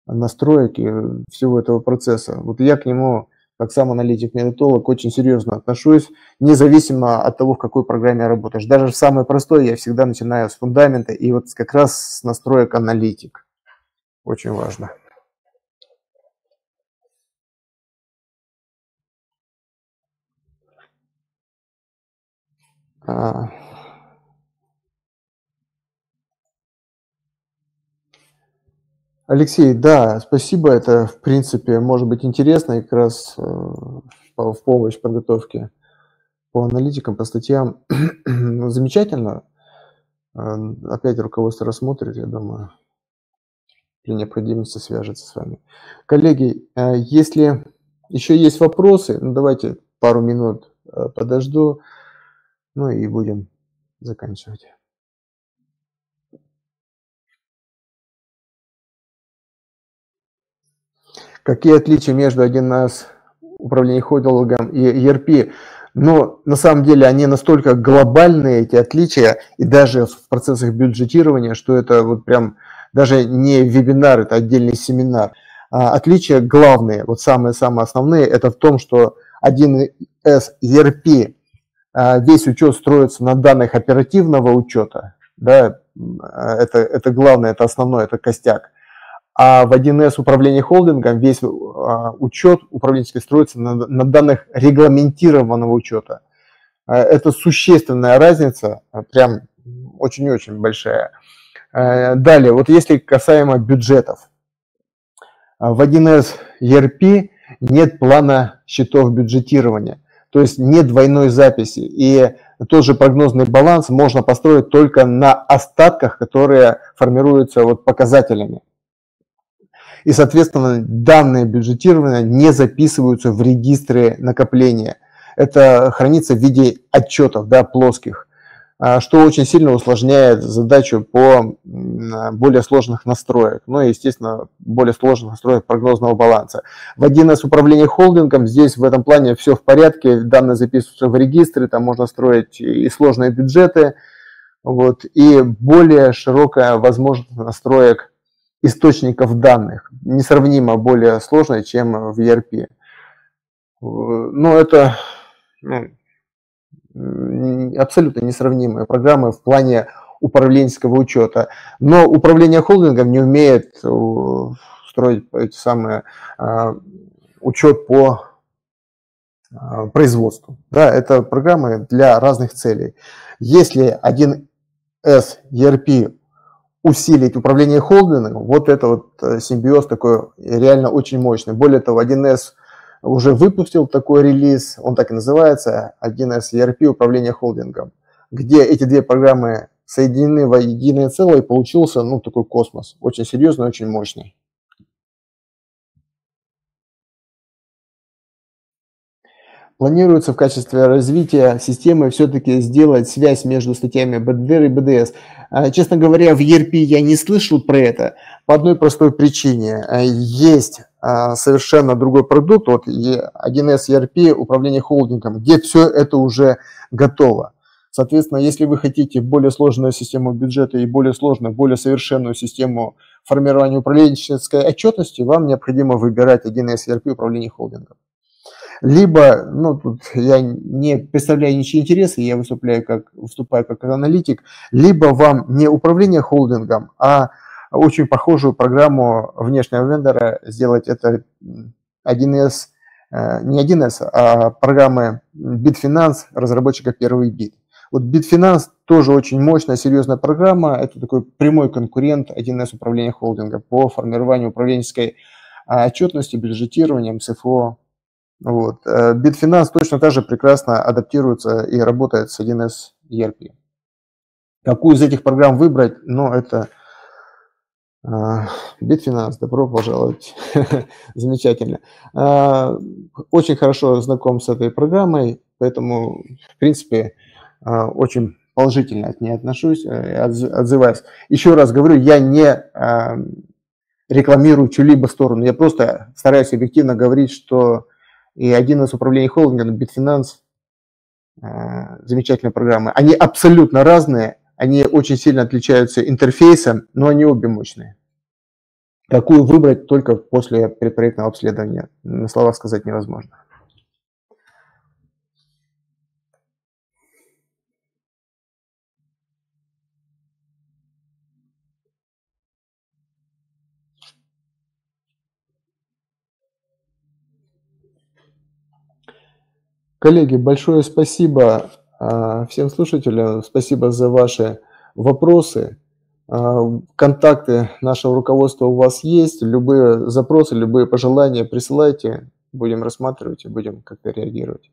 настроек и всего этого процесса. Вот я к нему, как сам аналитик-методолог, очень серьезно отношусь, независимо от того, в какой программе работаешь. Даже в самой простой я всегда начинаю с фундамента и вот как раз с настроек аналитик. Очень важно. А... Алексей, да, спасибо. Это, в принципе, может быть интересно и как раз э, в помощь подготовке по аналитикам, по статьям. Замечательно. Опять руководство рассмотрит, я думаю. При необходимости свяжется с вами. Коллеги, если еще есть вопросы, ну давайте пару минут подожду, ну и будем заканчивать. Какие отличия между один эс управлением холдингом и и эр пи? Но на самом деле они настолько глобальные, эти отличия, и даже в процессах бюджетирования, что это вот прям даже не вебинар, это отдельный семинар. Отличия главные, вот самые-самые основные, это в том, что один эс и эр пи, весь учет строится на данных оперативного учета, да, это, это главное, это основное, это костяк. А в один эс управлении холдингом весь учет управленческий строится на, на данных регламентированного учета. Это существенная разница, прям очень-очень большая. Далее, вот если касаемо бюджетов. В один эс и эр пи нет плана счетов бюджетирования, то есть нет двойной записи. И тот же прогнозный баланс можно построить только на остатках, которые формируются вот показателями. И, соответственно, данные бюджетирования не записываются в регистры накопления. Это хранится в виде отчетов, да, плоских, что очень сильно усложняет задачу по более сложных настроек, ну и, естественно, более сложных настроек прогнозного баланса. В один эс управлении холдингом здесь в этом плане все в порядке, данные записываются в регистры, там можно строить и сложные бюджеты, вот, и более широкая возможность настроек источников данных, несравнимо более сложная, чем в и эр пи. Но это... абсолютно несравнимые программы в плане управленческого учета. Но управление холдингом не умеет строить эти самые учет по производству. Да, это программы для разных целей. Если один эс и эр пи усилить управление холдингом, вот это вот симбиоз такой реально очень мощный. Более того, один эс уже выпустил такой релиз, он так и называется, один эс и эр пи управление холдингом, где эти две программы соединены в единое целое, и получился, ну, такой космос, очень серьезный, очень мощный. Планируется в качестве развития системы все-таки сделать связь между статьями бэ дэ дэ эр и бэ дэ эс. Честно говоря, в и эр пи я не слышал про это по одной простой причине. Есть совершенно другой продукт, вот один эс и эр пи управление холдингом, где все это уже готово. Соответственно, если вы хотите более сложную систему бюджета и более сложную, более совершенную систему формирования управленческой отчетности, вам необходимо выбирать один эс и эр пи управление холдингом. Либо, ну, тут я не представляю ничьи интересы, я выступаю как, выступаю как аналитик, либо вам не управление холдингом, а очень похожую программу внешнего вендора сделать, это один эс, не один эс, а программы БитФинанс разработчика Первый Бит. Вот БитФинанс тоже очень мощная, серьезная программа, это такой прямой конкурент один эс управления холдинга по формированию управленческой отчетности, бюджетированием, цэ эф о. Вот. БитФинанс точно так же прекрасно адаптируется и работает с один эс и эр пи. Какую из этих программ выбрать? Ну, это э, БитФинанс, добро пожаловать, замечательно. Э, очень хорошо знаком с этой программой, поэтому, в принципе, э, очень положительно от нее отношусь, э, отз, отзываюсь. Еще раз говорю, я не э, рекламирую чью-либо сторону, я просто стараюсь объективно говорить, что и один из управлений холдинга, БитФинанс, э, замечательные программы. Они абсолютно разные. Они очень сильно отличаются интерфейсом, но они обе мощные. Какую выбрать только после предпроектного обследования? На словах сказать невозможно. Коллеги, большое спасибо. Всем слушателям спасибо за ваши вопросы. Контакты нашего руководства у вас есть. Любые запросы, любые пожелания присылайте. Будем рассматривать и будем как-то реагировать.